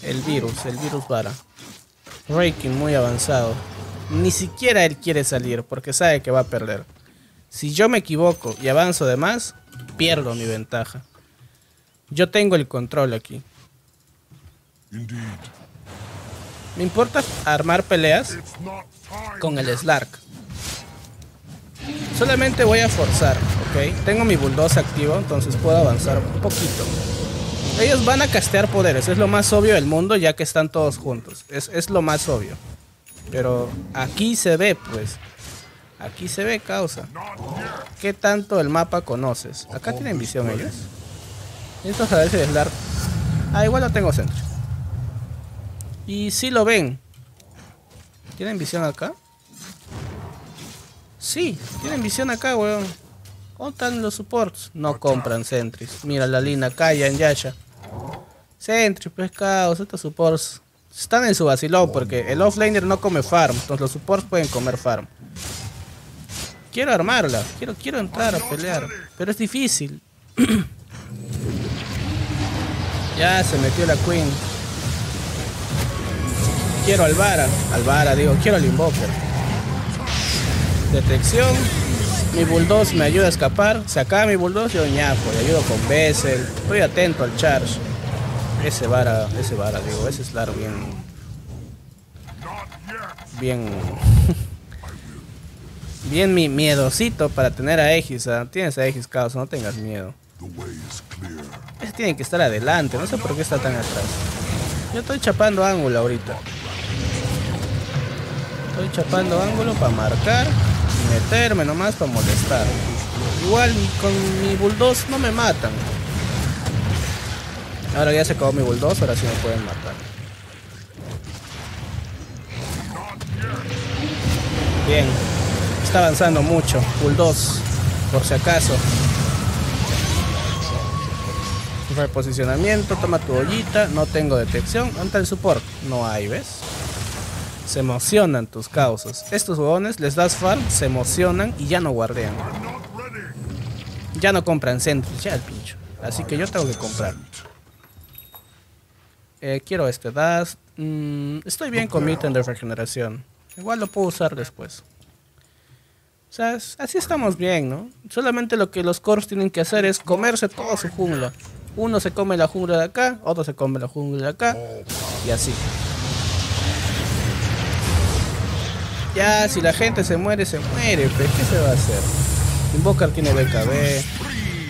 El virus, el virus para. Raiking muy avanzado. Ni siquiera él quiere salir porque sabe que va a perder. Si yo me equivoco y avanzo de más, pierdo mi ventaja. Yo tengo el control aquí. Me importa armar peleas con el Slark. Solamente voy a forzar, ¿ok? Tengo mi bulldoze activo, entonces puedo avanzar un poquito. Ellos van a castear poderes, es lo más obvio del mundo ya que están todos juntos. Es, es lo más obvio. Pero aquí se ve, pues. Aquí se ve, causa. ¿Qué tanto el mapa conoces? Acá tienen visión ellos. Estos a veces es largo. Ah, igual no tengo centro. Y si sí lo ven. ¿Tienen visión acá? Sí, tienen visión acá, weón. ¿Dónde están los supports? No compran sentries. Mira la Lina, calla en Yasha. Sentries, pescados, estos supports. Están en su vacilón porque el offlaner no come farm. Entonces los supports pueden comer farm. Quiero armarla. Quiero, quiero entrar a pelear. Pero es difícil. Ya se metió la Queen. Quiero al Vara. Al Vara, digo. Quiero al Invoker. Detección, mi bulldoze me ayuda a escapar, se acaba mi bulldoze, yo ñapo, le ayudo con Bessel, estoy atento al charge. Ese vara, ese vara, digo, ese Slark bien... Bien... bien mi miedosito para tener a Aegis, ¿eh? Tienes a Aegis, causa, no tengas miedo. Ese tiene que estar adelante, no sé por qué está tan atrás. Yo estoy chapando ángulo ahorita. Estoy chapando ángulo para marcar. Meterme nomás para molestar. Igual con mi bulldoze no me matan. Ahora ya se acabó mi bulldoze, ahora sí me pueden matar. Bien. Está avanzando mucho. Bulldoze, por si acaso. Reposicionamiento, toma tu ollita. No tengo detección. Ante el support. No hay, ¿ves? Se emocionan tus causas. Estos huevones les das farm, se emocionan y ya no guardean. Ya no compran sentries, ya el pincho. Así que yo tengo que comprar. Eh, quiero este dash. Mm, estoy bien con mi ítem de regeneración. Igual lo puedo usar después. sea, así estamos bien, ¿no? Solamente lo que los cores tienen que hacer es comerse toda su jungla. Uno se come la jungla de acá, otro se come la jungla de acá, y así. Ya, si la gente se muere, se muere, pero ¿qué se va a hacer? Invoker tiene B K B,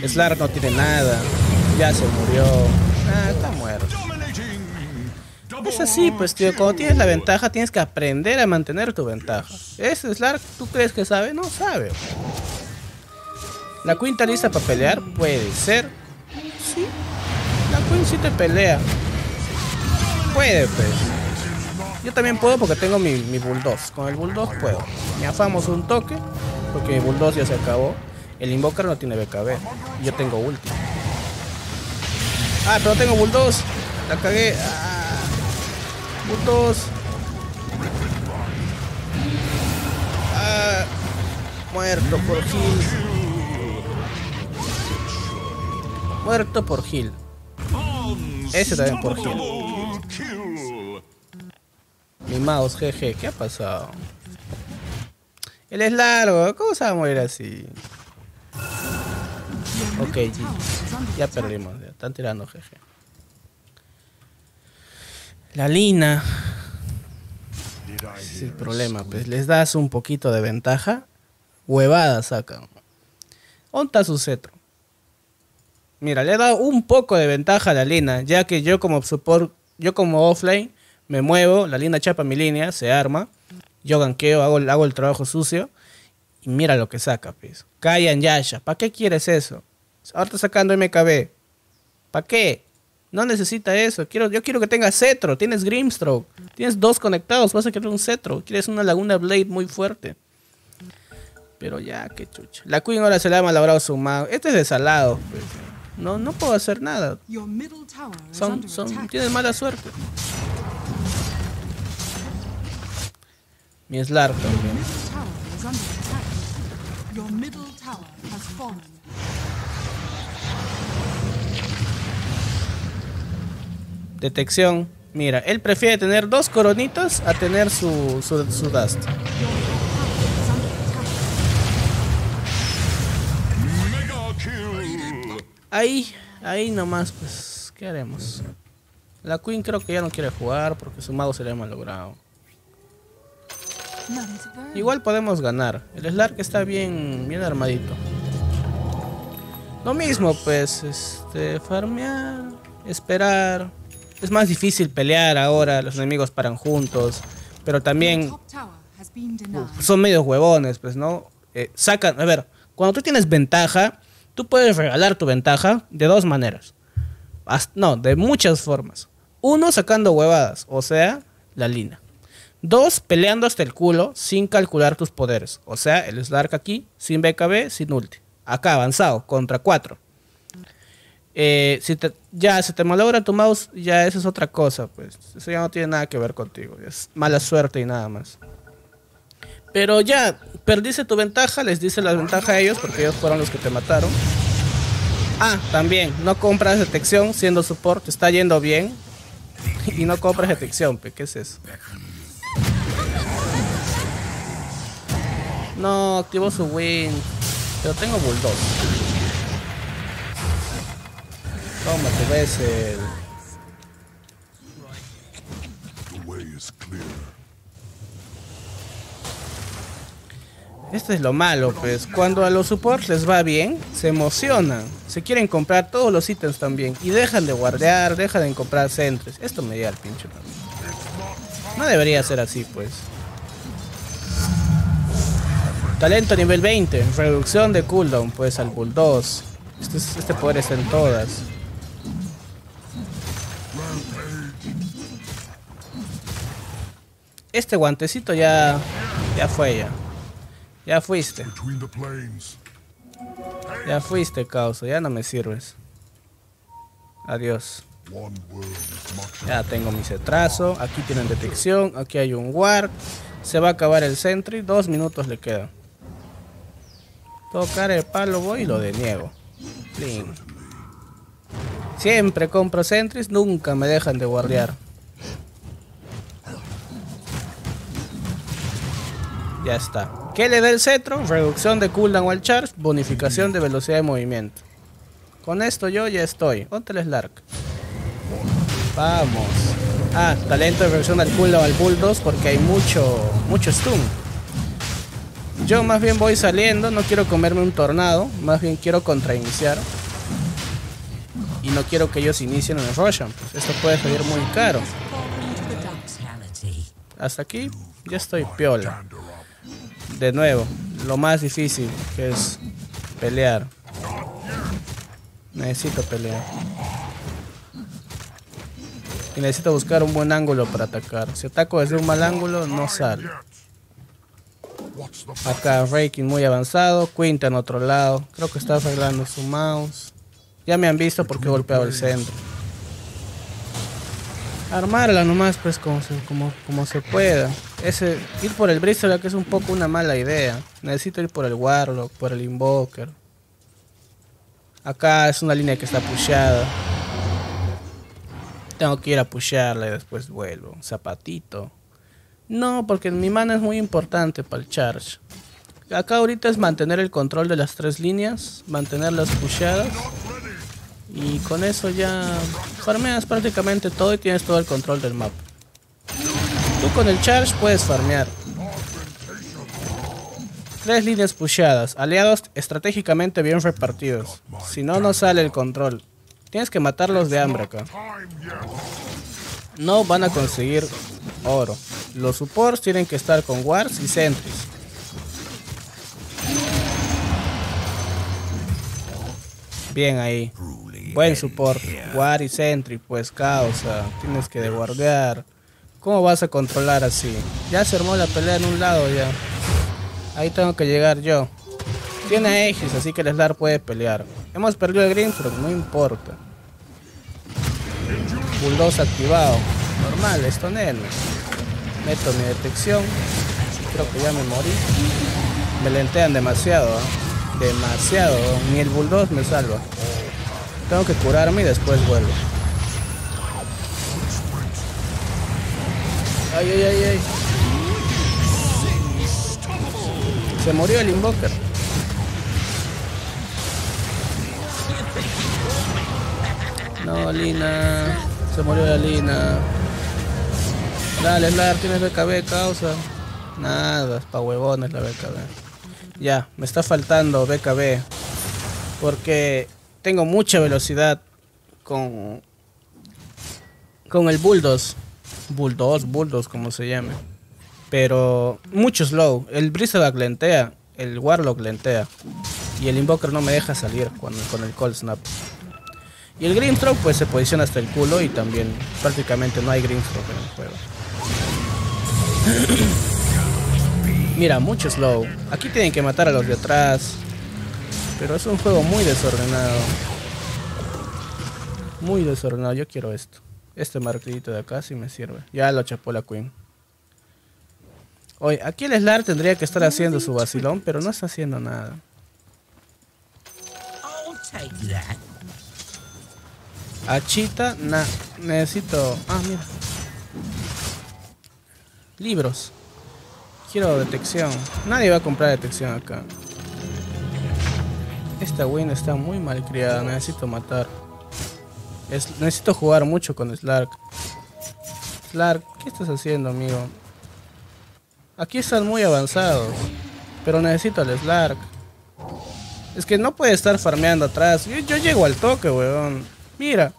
Slark no tiene nada, ya se murió, ah, está muerto. Es así, pues tío, cuando tienes la ventaja tienes que aprender a mantener tu ventaja. ¿Ese Slark tú crees que sabe? No sabe. ¿La Queen lista para pelear? Puede ser. Sí, la Queen sí te pelea. Puede, pues. Yo también puedo porque tengo mi, mi Bulldog. Con el Bulldog puedo. Me afamos un toque porque mi Bulldog ya se acabó. El Invoker no tiene B K B. Yo tengo ulti. Ah, pero no tengo Bulldog. La cagué. Ah, Bulldog. Ah, muerto por heal. Muerto por heal. Ese también por heal. Mimados, G G, ¿qué ha pasado? Él es largo, ¿cómo se va a morir así? Ok, ya perdimos, ya están tirando G G. La Lina. Ese es el problema, pues les das un poquito de ventaja. Huevada sacan. Onta su cetro. Mira, le he dado un poco de ventaja a la Lina, ya que yo como support, yo como offlane. Me muevo, la Lina chapa mi línea, se arma. Yo ganqueo, hago, hago el trabajo sucio. Y mira lo que saca, pues. Callan Yasha, ¿para qué quieres eso? Ahora está sacando M K B. ¿Para qué? No necesita eso. Quiero, yo quiero que tengas cetro. Tienes Grimstroke. Tienes dos conectados. Vas a querer un cetro. Quieres una Laguna Blade muy fuerte. Pero ya, qué chucha. La Queen ahora se la ha malogrado su mago. Este es desalado, pues. No, no puedo hacer nada. Son, son, tienen mala suerte. Mi Slark también. Detección. Mira, él prefiere tener dos coronitas a tener su, su, su dust. Ahí, ahí nomás, pues, ¿qué haremos? La Queen creo que ya no quiere jugar porque su mago se le ha malogrado. Igual podemos ganar. El Slark está bien, bien armadito. Lo mismo, pues, este, farmear, esperar. Es más difícil pelear ahora. Los enemigos paran juntos, pero también uh, son medio huevones, pues, ¿no? Eh, sacan, a ver, cuando tú tienes ventaja, tú puedes regalar tu ventaja de dos maneras. As, no, de muchas formas. Uno, sacando huevadas, o sea, la Lina. Dos, peleando hasta el culo sin calcular tus poderes. O sea, el Slark aquí, sin B K B, sin ulti. Acá, avanzado, contra cuatro. Eh, si te, ya se te malogra tu mouse, ya eso es otra cosa, pues. Eso ya no tiene nada que ver contigo. Es mala suerte y nada más. Pero ya, perdiste tu ventaja, les dice la ventaja a ellos, porque ellos fueron los que te mataron. Ah, también, no compras detección siendo support, te está yendo bien. Y no compras detección, ¿qué es eso? No, activo su win. Pero tengo Bulldog. Toma tu Bessel. Esto es lo malo, pues. Cuando a los supports les va bien, se emocionan. Se quieren comprar todos los ítems también. Y dejan de guardear, dejan de comprar centros. Esto me llega al pincho también. No debería ser así, pues. Talento nivel veinte, reducción de cooldown, pues al Bulldog. Este, este poder está en todas. Este guantecito ya, ya fue ya. Ya fuiste. Ya fuiste, causa, ya no me sirves. Adiós. Ya tengo mi cetrazo, aquí tienen detección, aquí hay un ward. Se va a acabar el sentry, dos minutos le quedan. Tocar el palo voy y lo deniego. Plin. Siempre compro sentries, nunca me dejan de guardear. Ya está. ¿Qué le da el cetro? Reducción de cooldown al charge, bonificación de velocidad de movimiento. Con esto yo ya estoy. Ponte el Slark. Vamos. Ah, talento de reducción al cooldown al bulldoze porque hay mucho, mucho stun. Yo más bien voy saliendo, no quiero comerme un tornado, más bien quiero contrainiciar. Y no quiero que ellos inicien en el Roshan, pues esto puede salir muy caro. Hasta aquí ya estoy piola. De nuevo, lo más difícil que es pelear. Necesito pelear. Y necesito buscar un buen ángulo para atacar. Si ataco desde un mal ángulo, no sale. Acá Raiking muy avanzado, Quinta en otro lado. Creo que está arreglando su mouse. Ya me han visto porque he golpeado el centro. Armarla nomás pues como se, como, como se pueda. Ese, ir por el Bristleback es un poco una mala idea. Necesito ir por el Warlock, por el Invoker. Acá es una línea que está pushada. Tengo que ir a pusharla y después vuelvo. Zapatito. No, porque mi mana es muy importante para el charge. Acá ahorita es mantener el control de las tres líneas. Mantenerlas pushadas. Y con eso ya farmeas prácticamente todo y tienes todo el control del mapa. Tú con el charge puedes farmear. Tres líneas pushadas, aliados estratégicamente bien repartidos. Si no, no sale el control. Tienes que matarlos de hambre acá. No van a conseguir oro. Los supports tienen que estar con wards y sentries. Bien ahí. Buen support, ward y sentry, pues causa, tienes que deguardear. ¿Cómo vas a controlar así? Ya se armó la pelea en un lado ya. Ahí tengo que llegar yo. Tiene a Aegis, así que el Slark puede pelear. Hemos perdido el Grimstroke, no importa. Bulldoze activado. Normal, estoneno. Meto mi detección. Creo que ya me morí. Me lentean demasiado, ¿eh? Demasiado. Ni el Bulldoze me salva. Tengo que curarme y después vuelvo. Ay, ay, ay, ay. Se murió el Invoker. No, Lina. Se murió la Lina. Dale, Slark, tienes B K B, causa. Nada, es pa' huevones la B K B. Ya, me está faltando B K B. Porque tengo mucha velocidad con con el bulldoze, bulldoze, bulldoze como se llame, pero mucho slow. El Bristleback lentea, el Warlock lentea y el Invoker no me deja salir con, con el Cold Snap. Y el Grimstroke pues se posiciona hasta el culo y también prácticamente no hay Grimstroke en el juego. Mira, mucho slow. Aquí tienen que matar a los de atrás. Pero es un juego muy desordenado. Muy desordenado. Yo quiero esto. Este martillito de acá sí me sirve. Ya lo chapó la Queen. Oye, aquí el Slark tendría que estar haciendo su vacilón, pero no está haciendo nada. Achita, na. Necesito... Ah, mira. Libros. Quiero detección. Nadie va a comprar detección acá. Esta win está muy mal criada, necesito matar. Es, necesito jugar mucho con Slark. Slark, ¿qué estás haciendo, amigo? Aquí están muy avanzados, pero necesito al Slark. Es que no puede estar farmeando atrás. Yo, yo llego al toque, weón. Mira.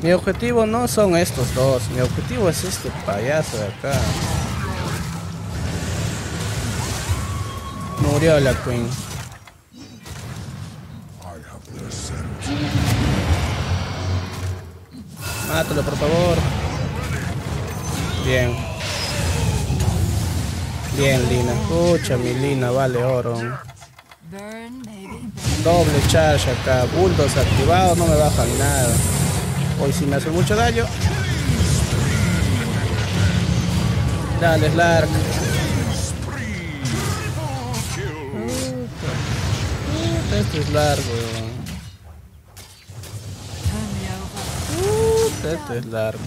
Mi objetivo no son estos dos. Mi objetivo es este payaso de acá. Murió la Queen. Mátalo, por favor. Bien. Bien, Lina. Escucha, mi Lina, vale oro. Doble charge acá. Bulldoze activado, no me bajan nada. Hoy sí me hace mucho daño. Dale, Slark. Esto es largo. Uh, esto es largo.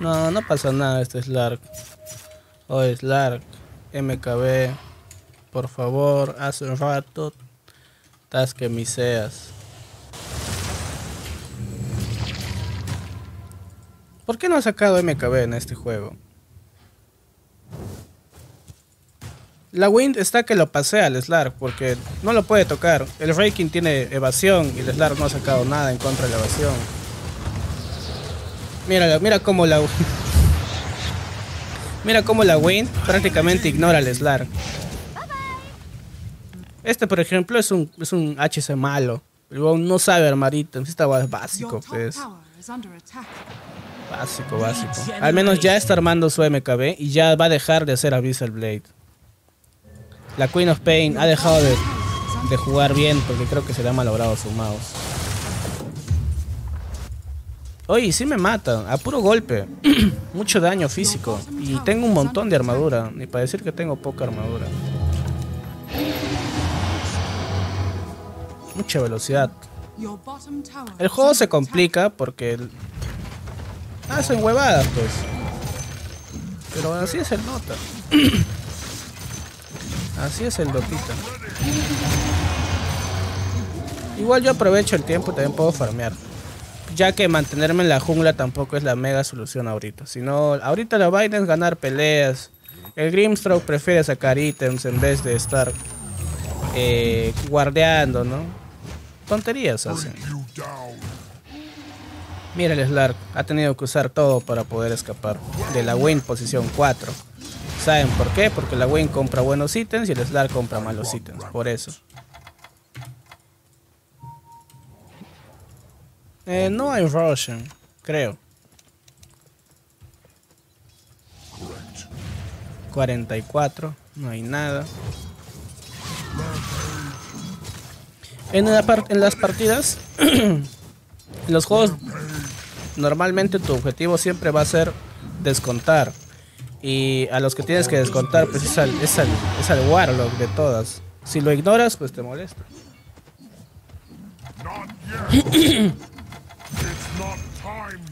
No, no pasa nada, este Slark. Oh, Slark, M K B, por favor, hace un rato tas que miseas. ¿Por qué no ha sacado M K B en este juego? La Wind está que lo pasea al Slark porque no lo puede tocar. El Raiking tiene evasión y el Slark no ha sacado nada en contra de la evasión. Mira, mira cómo la... Mira cómo la Wind prácticamente ignora al Slark. Este, por ejemplo, es un, es un H C malo. El Bone no sabe armar ítems. Esta es básico, pues. Básico, básico. Al menos ya está armando su M K B y ya va a dejar de hacer Abyssal Blade. La Queen of Pain ha dejado de, de jugar bien porque creo que se le ha malogrado su mouse. Oye, sí me mata, a puro golpe. Mucho daño físico. Y tengo un montón de armadura. Ni para decir que tengo poca armadura. Mucha velocidad. El juego se complica porque... El... hacen huevadas, pues. Pero así es el Dota. Así es el Dotita. Igual yo aprovecho el tiempo y también puedo farmear. Ya que mantenerme en la jungla tampoco es la mega solución ahorita. Sino ahorita la vaina es ganar peleas. El Grimstroke prefiere sacar ítems en vez de estar eh, guardeando, ¿no? Tonterías hacen. Mira el Slark. Ha tenido que usar todo para poder escapar de la win posición cuatro. ¿Saben por qué? Porque la Wayne compra buenos ítems y el Slark compra malos ítems. Por eso. Eh, no hay Roshan, creo. cuarenta y cuatro, no hay nada. En, la par en las partidas, en los juegos, normalmente tu objetivo siempre va a ser descontar. Y a los que tienes que descontar pues es al, es, al, es al Warlock de todas. Si lo ignoras pues te molesta.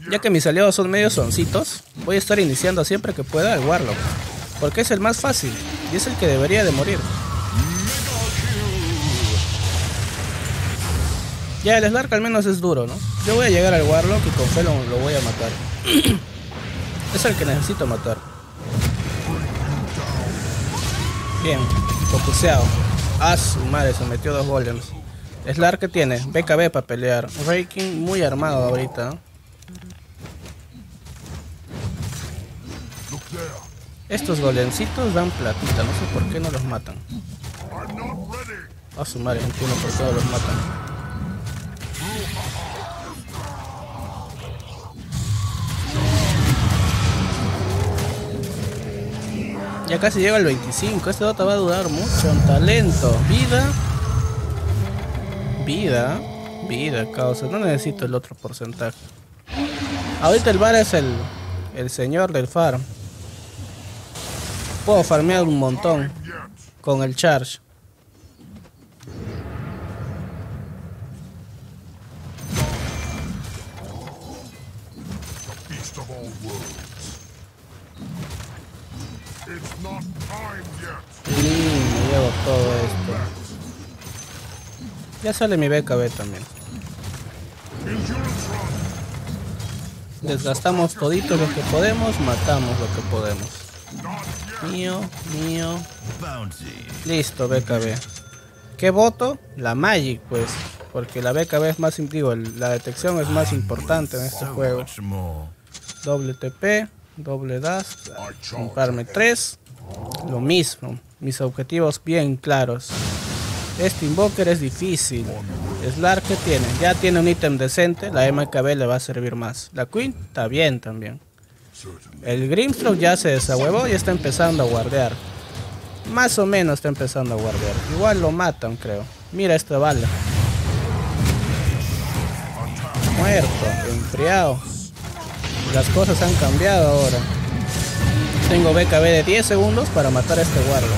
Ya que mis aliados son medio soncitos, voy a estar iniciando siempre que pueda al Warlock. Porque es el más fácil y es el que debería de morir. Ya el Slark al menos es duro, ¿no? Yo voy a llegar al Warlock y con fe lo, lo voy a matar. Es el que necesito matar. Bien, focuseado. A su madre, se metió dos golems. Slark que tiene, B K B para pelear. Raiking muy armado ahorita, ¿no? Estos golemcitos dan platita, no sé por qué no los matan. A su madre, uno por todos los matan. Ya casi llega al veinticinco, este Dota va a dudar mucho en talento, vida, vida, vida, causa, no necesito el otro porcentaje. Ahorita el bar es el, el señor del farm. Puedo farmear un montón con el charge. Todo esto. Ya sale mi B K B también. Desgastamos todito lo que podemos, matamos lo que podemos. Mío, mío. Listo, B K B. ¿Qué voto? La Magic, pues. Porque la B K B es más, digo, la detección es más importante en este juego. Doble T P, doble dash, comprarme tres. Lo mismo. Mis objetivos bien claros. Este Invoker es difícil. Slark que tiene, ya tiene un ítem decente. La M K B le va a servir más. La Queen está bien también. El Grimstroke ya se desahuevó y está empezando a guardear. Más o menos está empezando a guardear. Igual lo matan, creo. Mira esta bala. Muerto, enfriado. Las cosas han cambiado ahora. Tengo B K B de diez segundos para matar a este guarda.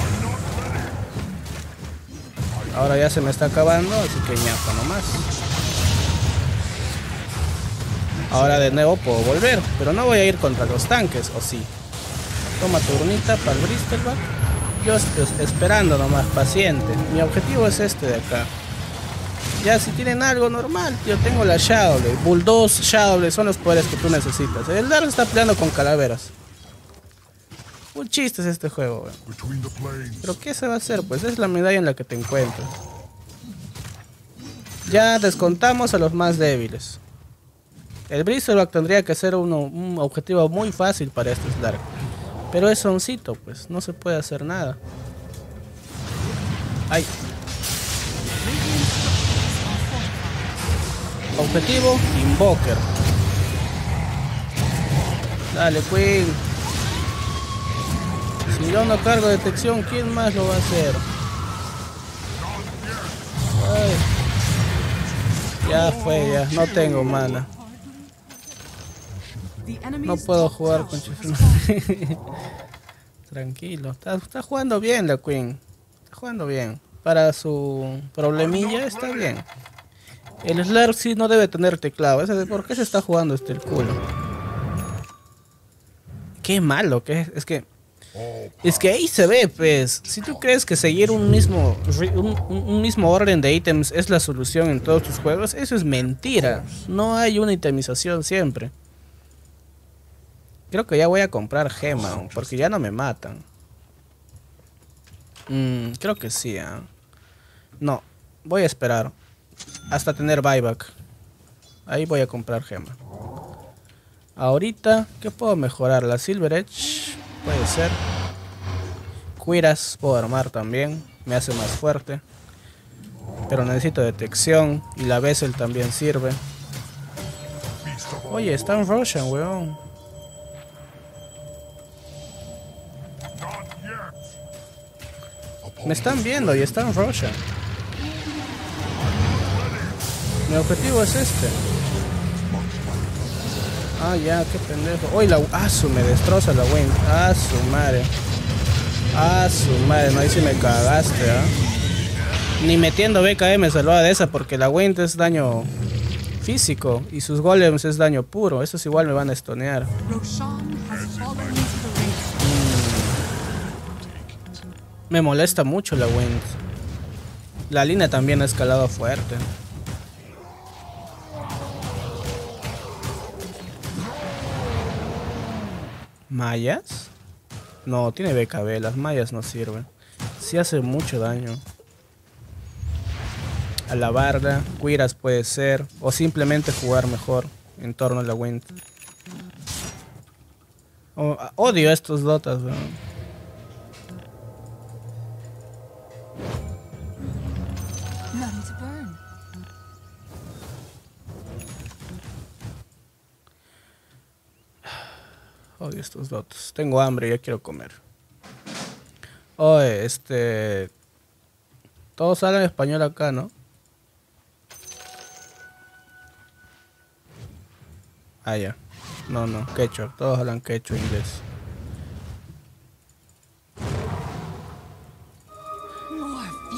Ahora ya se me está acabando, así que ñafa nomás. Ahora de nuevo puedo volver, pero no voy a ir contra los tanques, ¿o sí? Toma turnita para el Bristleback. Yo estoy esperando nomás, paciente. Mi objetivo es este de acá. Ya si tienen algo normal, yo tengo la Shadowblade. Bulldoze, Shadowblade son los poderes que tú necesitas. El Dark está peleando con calaveras. Un chiste es este juego, güey. Pero ¿qué se va a hacer? Pues es la medalla en la que te encuentras. Ya descontamos a los más débiles. El Bristleback tendría que ser uno, un objetivo muy fácil para este Slark. Pero es soncito, pues no se puede hacer nada. Ay. Objetivo, Invoker. Dale, Queen. Si yo no cargo detección, ¿quién más lo va a hacer? Ay. Ya fue, ya. No tengo mana. No puedo jugar con Chiflón. Tranquilo. Está, está jugando bien la Queen. Está jugando bien. Para su problemilla está bien. El Slark sí no debe tener teclado. ¿Por qué se está jugando este el culo? Qué malo que es. Es que, es que ahí se ve, pues. Si tú crees que seguir un mismo, un, un mismo orden de ítems es la solución en todos tus juegos, eso es mentira. No hay una itemización siempre. Creo que ya voy a comprar gemas, porque ya no me matan. Mm, creo que sí, ¿eh? No, voy a esperar hasta tener buyback. Ahí voy a comprar gema. Ahorita, ¿qué puedo mejorar? La Silver Edge, puede ser. Cuiras puedo armar también, me hace más fuerte. Pero necesito detección y la Vessel también sirve. Oye, está en Roshan, weón. Me están viendo y están en Roshan. Mi objetivo es este. Ah, ya, qué pendejo. Hoy la asu me destroza la Win. Ah, su madre. Ah, su madre. No, ahí sí me cagaste, ¿ah? ¿eh? Ni metiendo B K M me salvaba de esa, porque la Win es daño físico y sus golems es daño puro. Esos igual me van a estonear. Mm. Me molesta mucho la Win. La Lina también ha escalado fuerte. ¿Mayas? No, tiene B K B, las mayas no sirven. Sí hace mucho daño. A la barda, cuiras puede ser, o simplemente jugar mejor en torno a la Wind. Oh, odio estos dotas, bro. Odio estos dotos. Tengo hambre, ya quiero comer. Oye, este... todos hablan español acá, ¿no? Ah, ya. No, no, quechua. Todos hablan quechua, inglés.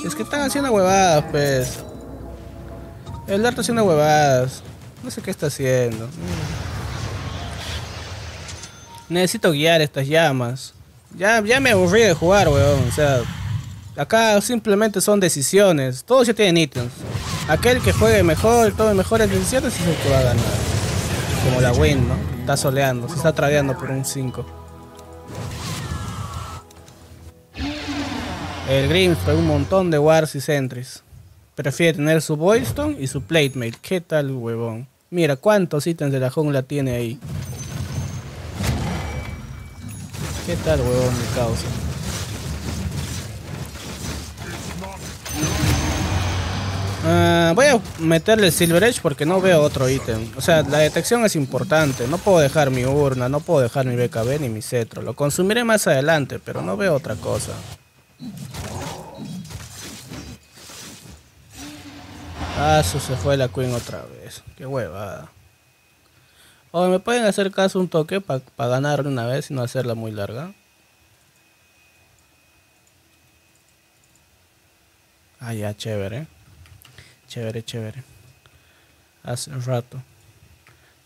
Es que están haciendo huevadas, pues. El arte haciendo huevadas. No sé qué está haciendo. Necesito guiar estas llamas. Ya, ya me aburrí de jugar, weón. O sea, acá simplemente son decisiones. Todos ya tienen ítems. Aquel que juegue mejor, tome mejores decisiones es el que va a ganar. Como la Win, ¿no? Está soleando, se está tradeando por un cinco. El Grimstroke fue un montón de wards y sentries. Prefiere tener su Voidstone y su Platemate. ¿Qué tal, huevón? Mira cuántos ítems de la jungla tiene ahí. ¿Qué tal, huevón, mi causa? Uh, voy a meterle Silver Edge porque no veo otro ítem. O sea, la detección es importante. No puedo dejar mi urna, no puedo dejar mi B K B ni mi cetro. Lo consumiré más adelante, pero no veo otra cosa. Ah, eso se fue la Queen otra vez. Qué huevada. O me pueden hacer caso un toque para pa ganarle una vez y no hacerla muy larga. Ah, ya, chévere. Chévere, chévere. Hace un rato.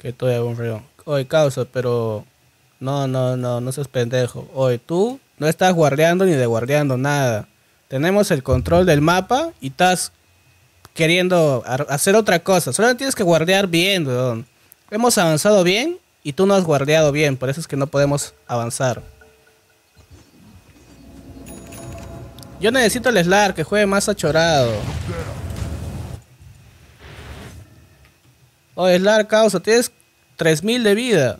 que tú eres un fregón. Oye, causa, pero no, no, no, no seas pendejo. Oye, tú no estás guardeando ni de guardeando nada. Tenemos el control del mapa y estás queriendo hacer otra cosa. Solo tienes que guardear bien, weón. Hemos avanzado bien y tú no has guardeado bien. Por eso es que no podemos avanzar. Yo necesito el Slark que juegue más achorado. Oye, Slark, causa, tienes tres mil de vida.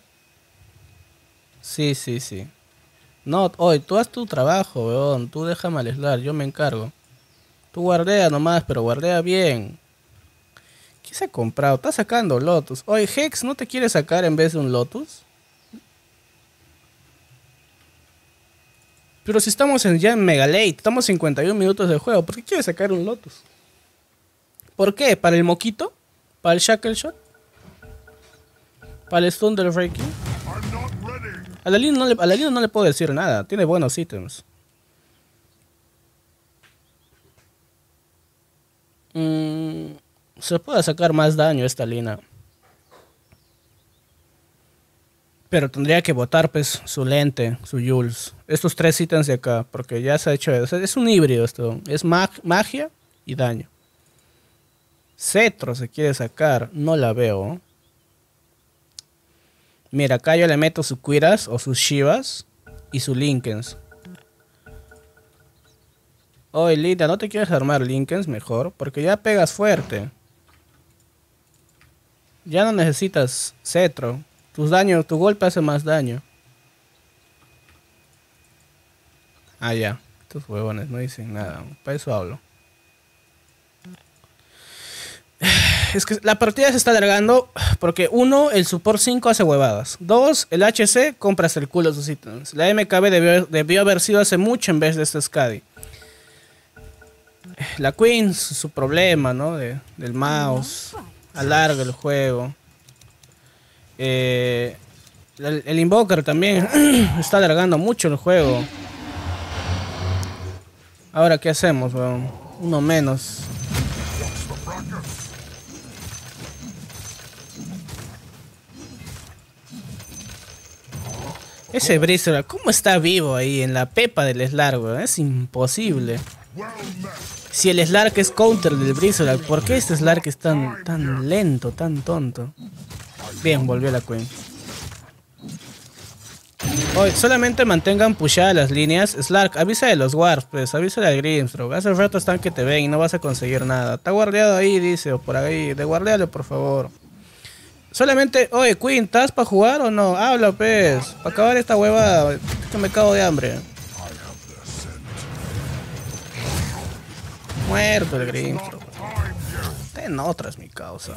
Sí, sí, sí. No, oye, tú haz tu trabajo, weón. Tú déjame al Slark, yo me encargo. Tú guardea nomás, pero guardea bien. ¿Qué se ha comprado? Está sacando Lotus. Oye, Hex, ¿no te quiere sacar en vez de un Lotus? Pero si estamos en, ya en mega late, estamos cincuenta y uno minutos de juego. ¿Por qué quiere sacar un Lotus? ¿Por qué? ¿Para el moquito? ¿Para el Shackle Shot? ¿Para el Stun del Raiking? A la Lina no le, a la Lina no le puedo decir nada. Tiene buenos ítems. Mm, se puede sacar más daño esta Lina. Pero tendría que botar pues su lente, su Jules. Estos tres ítems de acá. Porque ya se ha hecho. O sea, es un híbrido esto. Es mag magia y daño. Cetro se quiere sacar, no la veo. Mira, acá yo le meto sus Cuiras o sus Shivas y su Klinkz. Oye, Lina, ¿no te quieres armar Klinkz mejor? Porque ya pegas fuerte. Ya no necesitas cetro. Tus daños, tu golpe hace más daño. Ah, ya. Estos huevones no dicen nada. Para eso hablo. Es que la partida se está alargando porque uno, el support cinco hace huevadas. Dos, el H C compra hasta el culo de sus ítems. La M K B debió, debió haber sido hace mucho en vez de este Skadi. La Queen, su problema, ¿no? De, del mouse. Alarga el juego. Eh, el, el Invoker también está alargando mucho el juego. Ahora, ¿qué hacemos, weón? Uno menos. Ese Bristleback, ¿cómo está vivo ahí en la pepa del Slark, weón? Es imposible. Si el Slark es counter del Bristleback, ¿por qué este Slark es tan, tan lento, tan tonto? Bien, volvió la Queen. Hoy solamente mantengan pushadas las líneas. Slark, avisa de los warps, pues, avisa de Grimstroke. Hace rato están que te ven y no vas a conseguir nada. Está guardeado ahí, dice, o por ahí. Deguardealo, por favor. Solamente, oye, Queen, ¿estás para jugar o no? Habla, pues, para acabar esta huevada, que me cago de hambre. Muerto el Grimstroke. Ten otras, mi causa.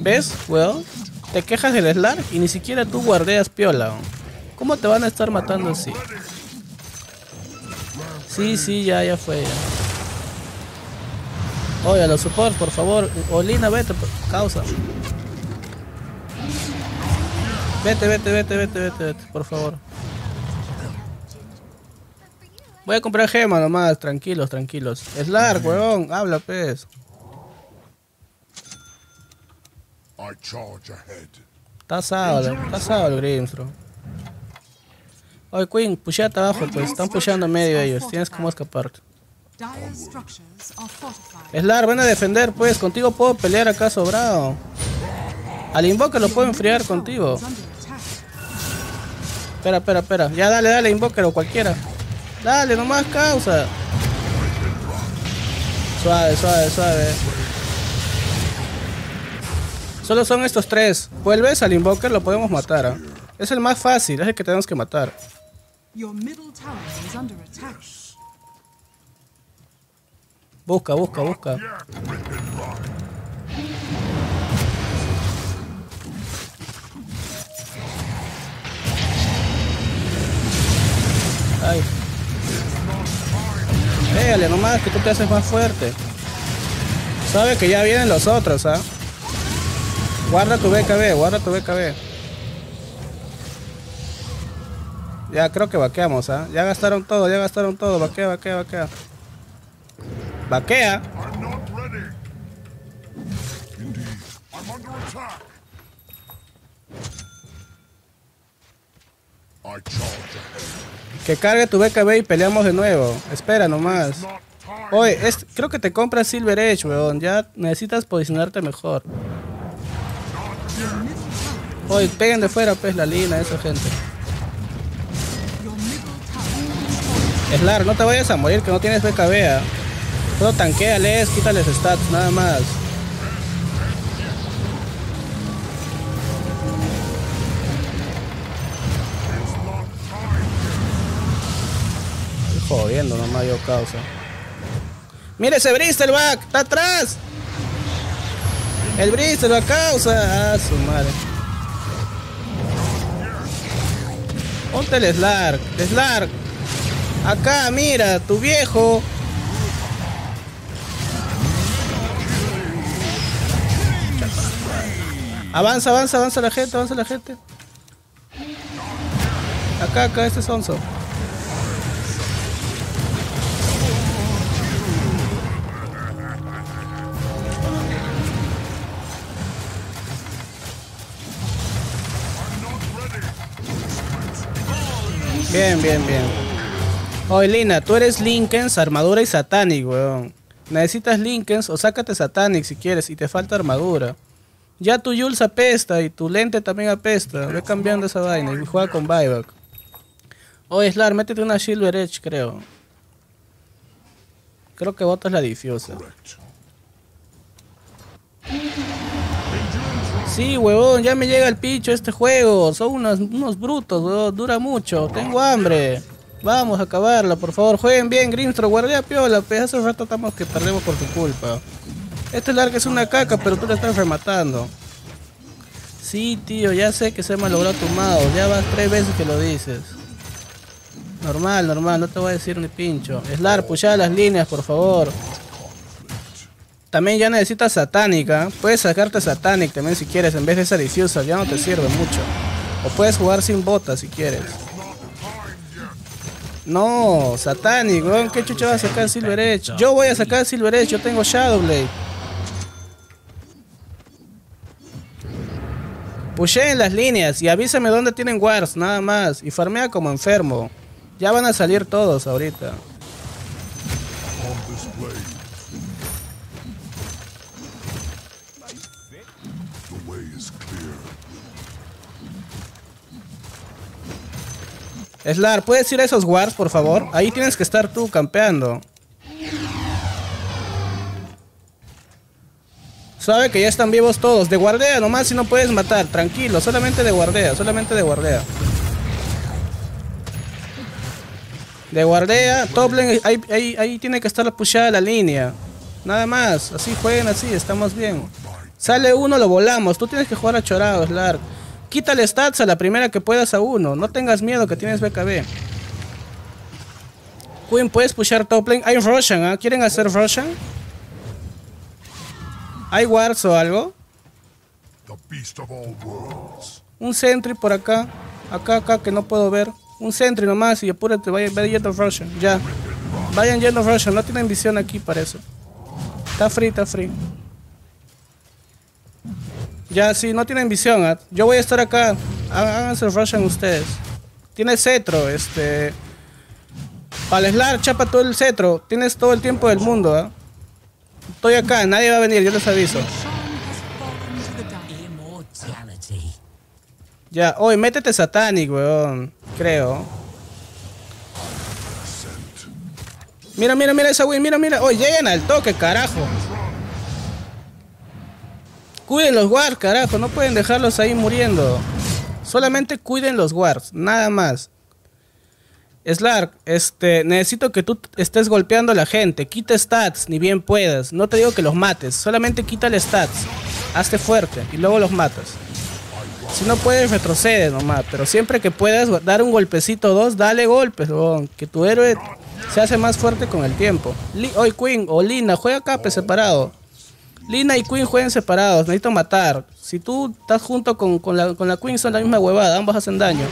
¿Ves, weón? Te quejas del Slark y ni siquiera tú guardeas piola. ¿Cómo te van a estar matando así? Sí, sí, ya, ya fue. Ya. Oye, a los supports, por favor. Olina, vete, por causa. Vete, vete, vete, vete, vete, vete, por favor. Voy a comprar gema nomás, tranquilos, tranquilos. Slark, weón, habla, pez. Está asado, está asado el Grimstroke. Oye, Queen, pushate abajo, pues están pushando a medio ellos, tienes como escaparte. Slark, ven a defender pues, contigo puedo pelear acá sobrado. Al Invoker lo puedo enfriar contigo. Espera, espera, espera, ya dale, dale Invoker o cualquiera. Dale, nomás causa. Suave, suave, suave. Solo son estos tres. Vuelves al Invoker, lo podemos matar. ¿eh? Es el más fácil, es el que tenemos que matar. Busca, busca, busca. Ay. Pégale nomás, que tú te haces más fuerte. Sabe que ya vienen los otros, ¿ah? ¿eh? Guarda tu B K B, guarda tu B K B. Ya creo que vaqueamos, ¿ah? ¿eh? Ya gastaron todo, ya gastaron todo. Vaquea, vaquea, vaquea. Vaquea. Que cargue tu B K B y peleamos de nuevo. Espera nomás. Oye, es, creo que te compras Silver Edge, weón. Ya necesitas posicionarte mejor. Oye, peguen de fuera, pues, la Lina, esa gente. Slark, no te vayas a morir, que no tienes B K B, ¿eh? Solo tanqueales, quítales stats, nada más. Estoy jodiendo nomás yo, causa. ¡Mira ese Bristleback! ¡Está atrás! ¡El Bristleback, causa! ¡Ah, su madre! Ponte el Slark, Slark. Acá, mira, tu viejo. Avanza, avanza, avanza la gente, avanza la gente. Acá, acá, este es Onzo. Bien, bien, bien. Oye, Lina, tú eres Klinkz, armadura y Satanic, weón. Necesitas Klinkz o sácate Satanic si quieres y te falta armadura. Ya tu Jules apesta y tu lente también apesta. Ve cambiando esa vaina y juega con buyback. Oye, Slark, métete una Silver Edge, creo. Creo que botas la difiosa. Sí, huevón, ya me llega el picho este juego. Son unos, unos brutos, huevón. Dura mucho. Tengo hambre. Vamos a acabarla, por favor. Jueguen bien, Grimstroke. Guardia piola, pues hace rato estamos que perdemos por tu culpa. Este Slark es una caca, pero tú la estás rematando. Sí, tío, ya sé que se me ha logrado tu mouse. Ya vas tres veces que lo dices. Normal, normal, no te voy a decir ni pincho. Slark, pushá las líneas, por favor. También ya necesitas satánica. Puedes sacarte satanic también si quieres. En vez de esa difiosa, ya no te sirve mucho. O puedes jugar sin botas si quieres. No, satanic, weón. ¿Qué chucha va a sacar Silver Edge? Yo voy a sacar Silver Edge. Yo tengo Shadowblade. Pusheen las líneas y avísame dónde tienen wards, nada más. Y farmea como enfermo. Ya van a salir todos ahorita. Slark, ¿puedes ir a esos wards, por favor? Ahí tienes que estar tú campeando. Sabe que ya están vivos todos. De guardea nomás si no puedes matar. Tranquilo, solamente de guardea, solamente de guardea. De guardea, top lane, ahí, ahí, ahí tiene que estar pushada la línea. Nada más, así jueguen así, estamos bien. Sale uno, lo volamos. Tú tienes que jugar a chorado, Slark. Quítale stats a la primera que puedas a uno. No tengas miedo que tienes B K B. Queen, puedes pushar top lane. Hay Roshan, ¿eh? ¿Quieren hacer Roshan? ¿Hay wards o algo? Un sentry por acá. Acá, acá, que no puedo ver. Un sentry nomás y apúrate. Vayan yendo Roshan, ya. Vayan yendo Roshan, no tienen visión aquí para eso. Está free, está free. Ya, sí, no tienen visión, ¿eh? Yo voy a estar acá. Háganse rushan ustedes. Tienes cetro, este... Para Slark, chapa todo el cetro. Tienes todo el tiempo del mundo, ¿eh? Estoy acá, nadie va a venir, yo les aviso. Ya, hoy, métete satanic, weón. Creo. Mira, mira, mira esa win, mira, mira. Hoy llegan al toque, carajo. Cuiden los wards, carajo, no pueden dejarlos ahí muriendo. Solamente cuiden los wards, nada más. Slark, este, necesito que tú estés golpeando a la gente. Quita stats, ni bien puedas. No te digo que los mates, solamente quítale stats. Hazte fuerte y luego los matas. Si no puedes, retrocede nomás. Pero siempre que puedas dar un golpecito o dos, dale golpes, bon, que tu héroe se hace más fuerte con el tiempo. Hoy Queen o Lina, juega cape separado. Lina y Queen jueguen separados, necesito matar. Si tú estás junto con, con, la, con la Queen son la misma huevada, ambos hacen daño.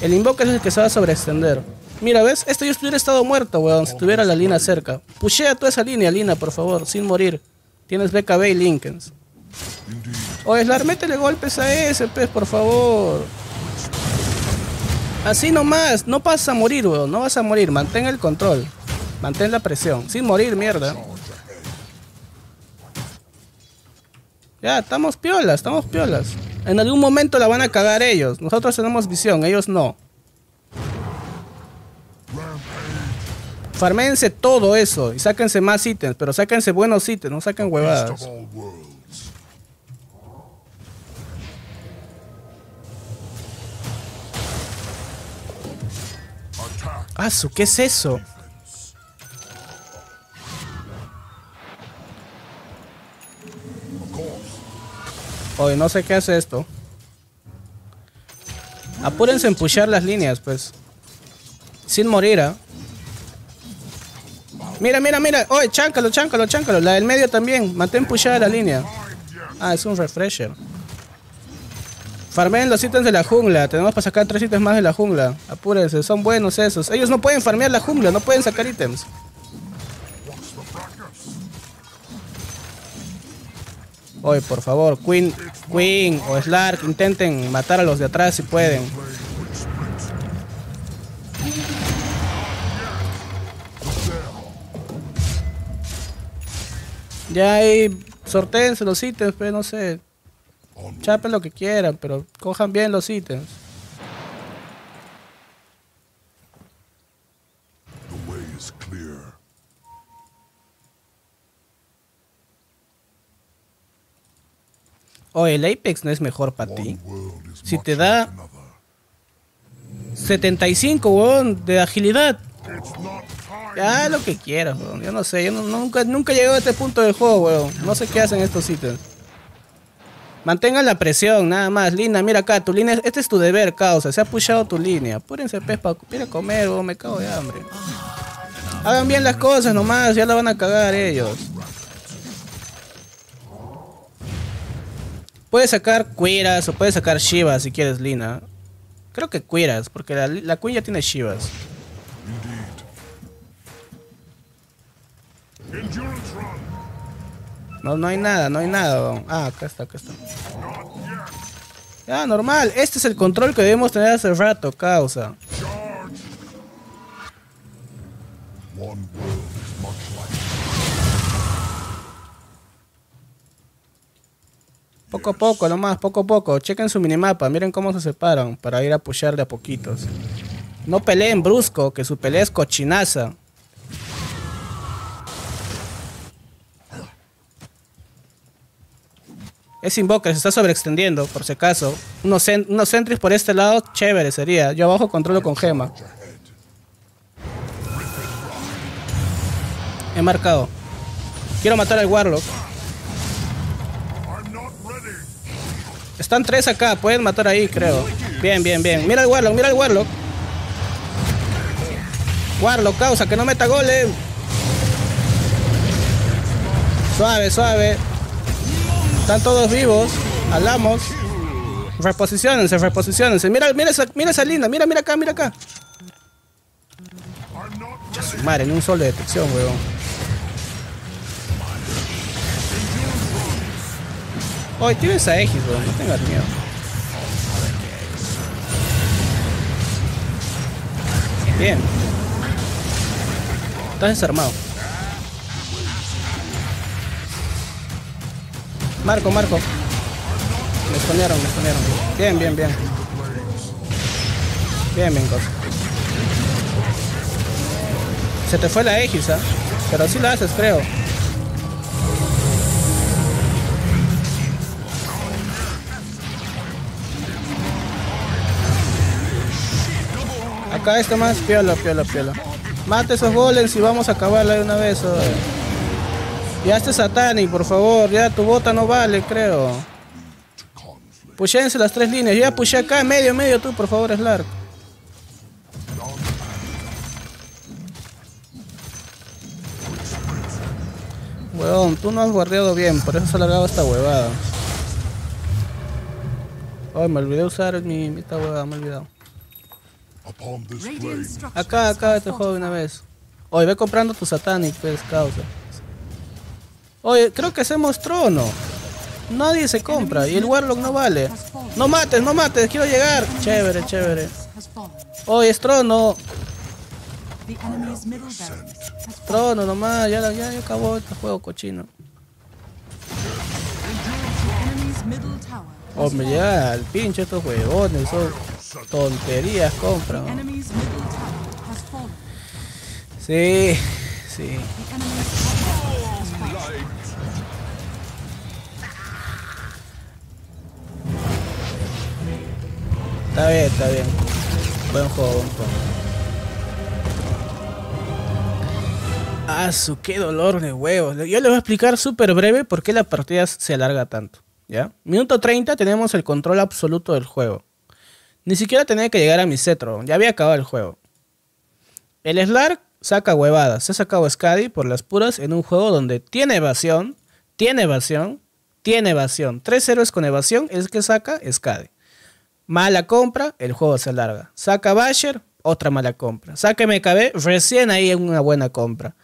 El Invoker es el que se va a sobreextender. Mira, ¿ves? Este yo estuviera estado muerto, weón, si tuviera la Lina cerca. Pushea toda esa línea, Lina, por favor, sin morir. Tienes B K B y Klinkz. O Slark, métele golpes a ese, pues, por favor. Así nomás, no vas a morir, weón. No vas a morir, mantén el control. Mantén la presión, sin morir, mierda. Ya, estamos piolas, estamos piolas. En algún momento la van a cagar ellos. Nosotros tenemos visión, ellos no. Farméense todo eso y sáquense más ítems, pero sáquense buenos ítems, no saquen huevadas. Asu, ¿qué es eso? Oye, no sé qué hace esto. Apúrense en pushar las líneas, pues. Sin morir, ¿ah? ¿eh? Mira, mira, mira. Oye, cháncalo, cháncalo, cháncalo. La del medio también. Mantén pushada la línea. Ah, es un refresher. Farmeen los ítems de la jungla. Tenemos para sacar tres ítems más de la jungla. Apúrense, son buenos esos. Ellos no pueden farmear la jungla, no pueden sacar ítems. Oye, por favor, Queen, Queen o Slark, intenten matar a los de atrás si pueden. Ya ahí, sorteense los ítems, pero no sé. Chapen lo que quieran, pero cojan bien los ítems. The way is clear. Oye, el Apex no es mejor para ti. Si te da setenta y cinco, weón, de agilidad. Ya lo que quieras, weón. Yo no sé, yo no, nunca, nunca he llegado a este punto del juego, weón. No sé qué hacen estos ítems. Mantengan la presión, nada más. Lina, mira acá, tu línea, este es tu deber, causa. Se ha pushado tu línea. Apúrense, pez, para ir a comer, weón. Me cago de hambre. Hagan bien las cosas nomás, ya la van a cagar ellos. Puedes sacar Cuiras o puedes sacar Shivas si quieres, Lina. Creo que Cuiras, porque la, la Queen ya tiene Shivas. No, no hay nada, no hay nada. Ah, acá está, acá está. Ya, normal. Este es el control que debemos tener hace rato, causa. Poco a poco, nomás, poco a poco. Chequen su minimapa, miren cómo se separan para ir a pushar de a poquitos. No peleen brusco, que su pelea es cochinaza. Es Invoker, se está sobreextendiendo, por si acaso. Unos, cent unos sentries por este lado, chévere sería. Yo abajo controlo con gema. He marcado. Quiero matar al Warlock. Están tres acá, pueden matar ahí, creo. Bien, bien, bien. Mira al Warlock, mira al Warlock. Warlock, causa, que no meta goles. Suave, suave. Están todos vivos. Alamos. Reposiciónense, reposiciónense. Mira, mira esa, mira esa linda. Mira, mira acá, mira acá. Madre, ni un solo de detección, weón. Oye, oh, tienes a X, weón. No tengas miedo. Bien. Estás desarmado. Marco, Marco. Me escondieron, me escondieron. Bien, bien, bien. Bien, bien, cosa. Se te fue la X, ¿ah? ¿eh? Pero sí la haces, creo. Acá está más. Piola, piola, piola. Mate esos golems y vamos a acabarla de una vez. Oh. Ya este Satanic, por favor, ya tu bota no vale, creo. Pushense las tres líneas, yo ya pushé acá, medio, medio tú, por favor, Slark. Weón, tú no has guardeado bien, por eso se ha alargado esta huevada. Ay, me olvidé usar mi, esta huevada, me he olvidado. Acá, acá, te juego de una vez. Hoy ve comprando tu Satanic, pues, causa. Oye, creo que hacemos trono. Nadie se compra y el Warlock no vale. No mates, no mates, quiero llegar. Chévere, chévere. Oh, es trono. Trono nomás, ya, ya, ya acabó este juego cochino. Hombre, ya, al pinche estos huevones, son tonterías, compra. Sí, sí. Está bien, está bien. Buen juego, buen juego. Asu, qué dolor de huevos. Yo le voy a explicar súper breve por qué la partida se alarga tanto, ¿ya? Minuto treinta tenemos el control absoluto del juego. Ni siquiera tenía que llegar a mi cetro, ya había acabado el juego. El Slark saca huevadas. Se ha sacado Skadi por las puras en un juego donde tiene evasión, tiene evasión, tiene evasión. Tres héroes con evasión es que saca Skadi. Mala compra, el juego se alarga. Saca Basher, otra mala compra. Saca M K B, recién ahí en una buena compra.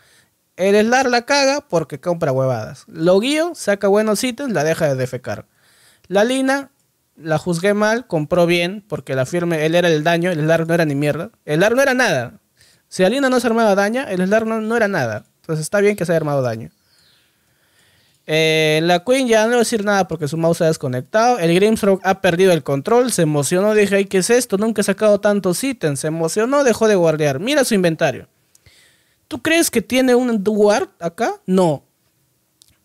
El Slark la caga porque compra huevadas. Lo guío, saca buenos ítems, la deja de defecar. La Lina, la juzgué mal, compró bien porque la firme, él era el daño, el Slark no era ni mierda. El Slark no era nada. Si la Lina no se armaba daño, el Slark no, no era nada. Entonces está bien que se haya armado daño. Eh, la Queen ya no le voy a decir nada porque su mouse se ha desconectado. El Grimstroke ha perdido el control. Se emocionó, dije, ay, ¿qué es esto? Nunca he sacado tantos ítems. Se emocionó, dejó de guardear. Mira su inventario. ¿Tú crees que tiene un guard acá? No.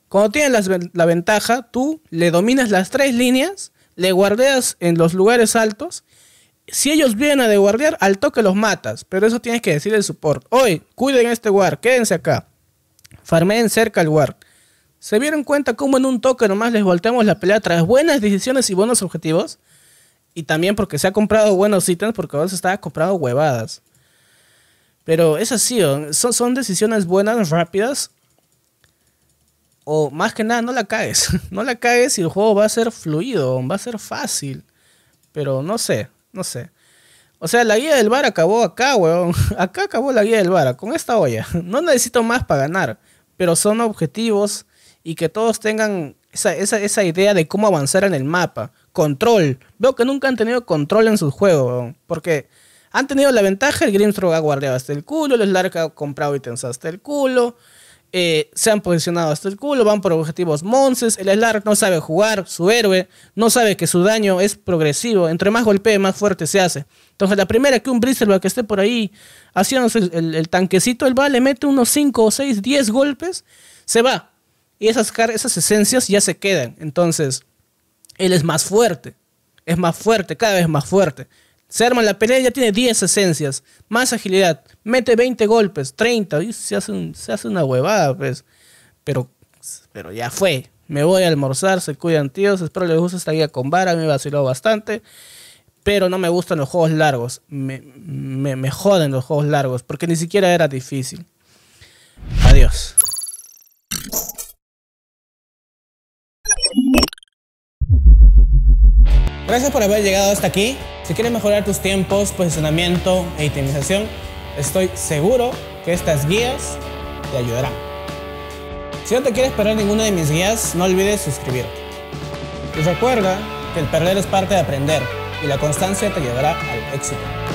Cuando tienes la, la ventaja, tú le dominas las tres líneas, le guardeas en los lugares altos. Si ellos vienen a de guardear, al toque los matas. Pero eso tienes que decirle al support. Hoy, cuiden este guard, quédense acá. Farmeen cerca al guard. ¿Se dieron cuenta cómo en un toque nomás les volteamos la pelea tras buenas decisiones y buenos objetivos? Y también porque se ha comprado buenos ítems, porque ahora se estaba comprando huevadas. Pero es así, son, son decisiones buenas, rápidas. O más que nada, no la caes. No la caes y el juego va a ser fluido, va a ser fácil. Pero no sé, no sé. O sea, la guía del V A R acabó acá, weón. Acá acabó la guía del V A R, con esta olla. No necesito más para ganar, pero son objetivos. Y que todos tengan esa, esa, esa idea de cómo avanzar en el mapa. Control. Veo que nunca han tenido control en sus juegos. Porque han tenido la ventaja. El Grimstroke ha guardeado hasta el culo. El Slark ha comprado ítems hasta el culo. Eh, se han posicionado hasta el culo. Van por objetivos monces. El Slark no sabe jugar. Su héroe no sabe que su daño es progresivo. Entre más golpee, más fuerte se hace. Entonces la primera que un Bristleback que esté por ahí haciéndose el, el, el tanquecito, el va, le mete unos cinco o seis, diez golpes. Se va. Y esas, esas esencias ya se quedan. Entonces, él es más fuerte. Es más fuerte, cada vez más fuerte. Se arma la pelea y ya tiene diez esencias. Más agilidad. Mete veinte golpes, treinta. Y se, hace un, se hace una huevada, pues. Pero, pero ya fue. Me voy a almorzar. Se cuidan, tíos. Espero les guste esta guía con vara. Me vaciló bastante. Pero no me gustan los juegos largos. Me, me, me joden los juegos largos. Porque ni siquiera era difícil. Adiós. Gracias por haber llegado hasta aquí. Si quieres mejorar tus tiempos, posicionamiento e itemización, estoy seguro que estas guías te ayudarán. Si no te quieres perder ninguna de mis guías, no olvides suscribirte. Y recuerda que el perder es parte de aprender y la constancia te llevará al éxito.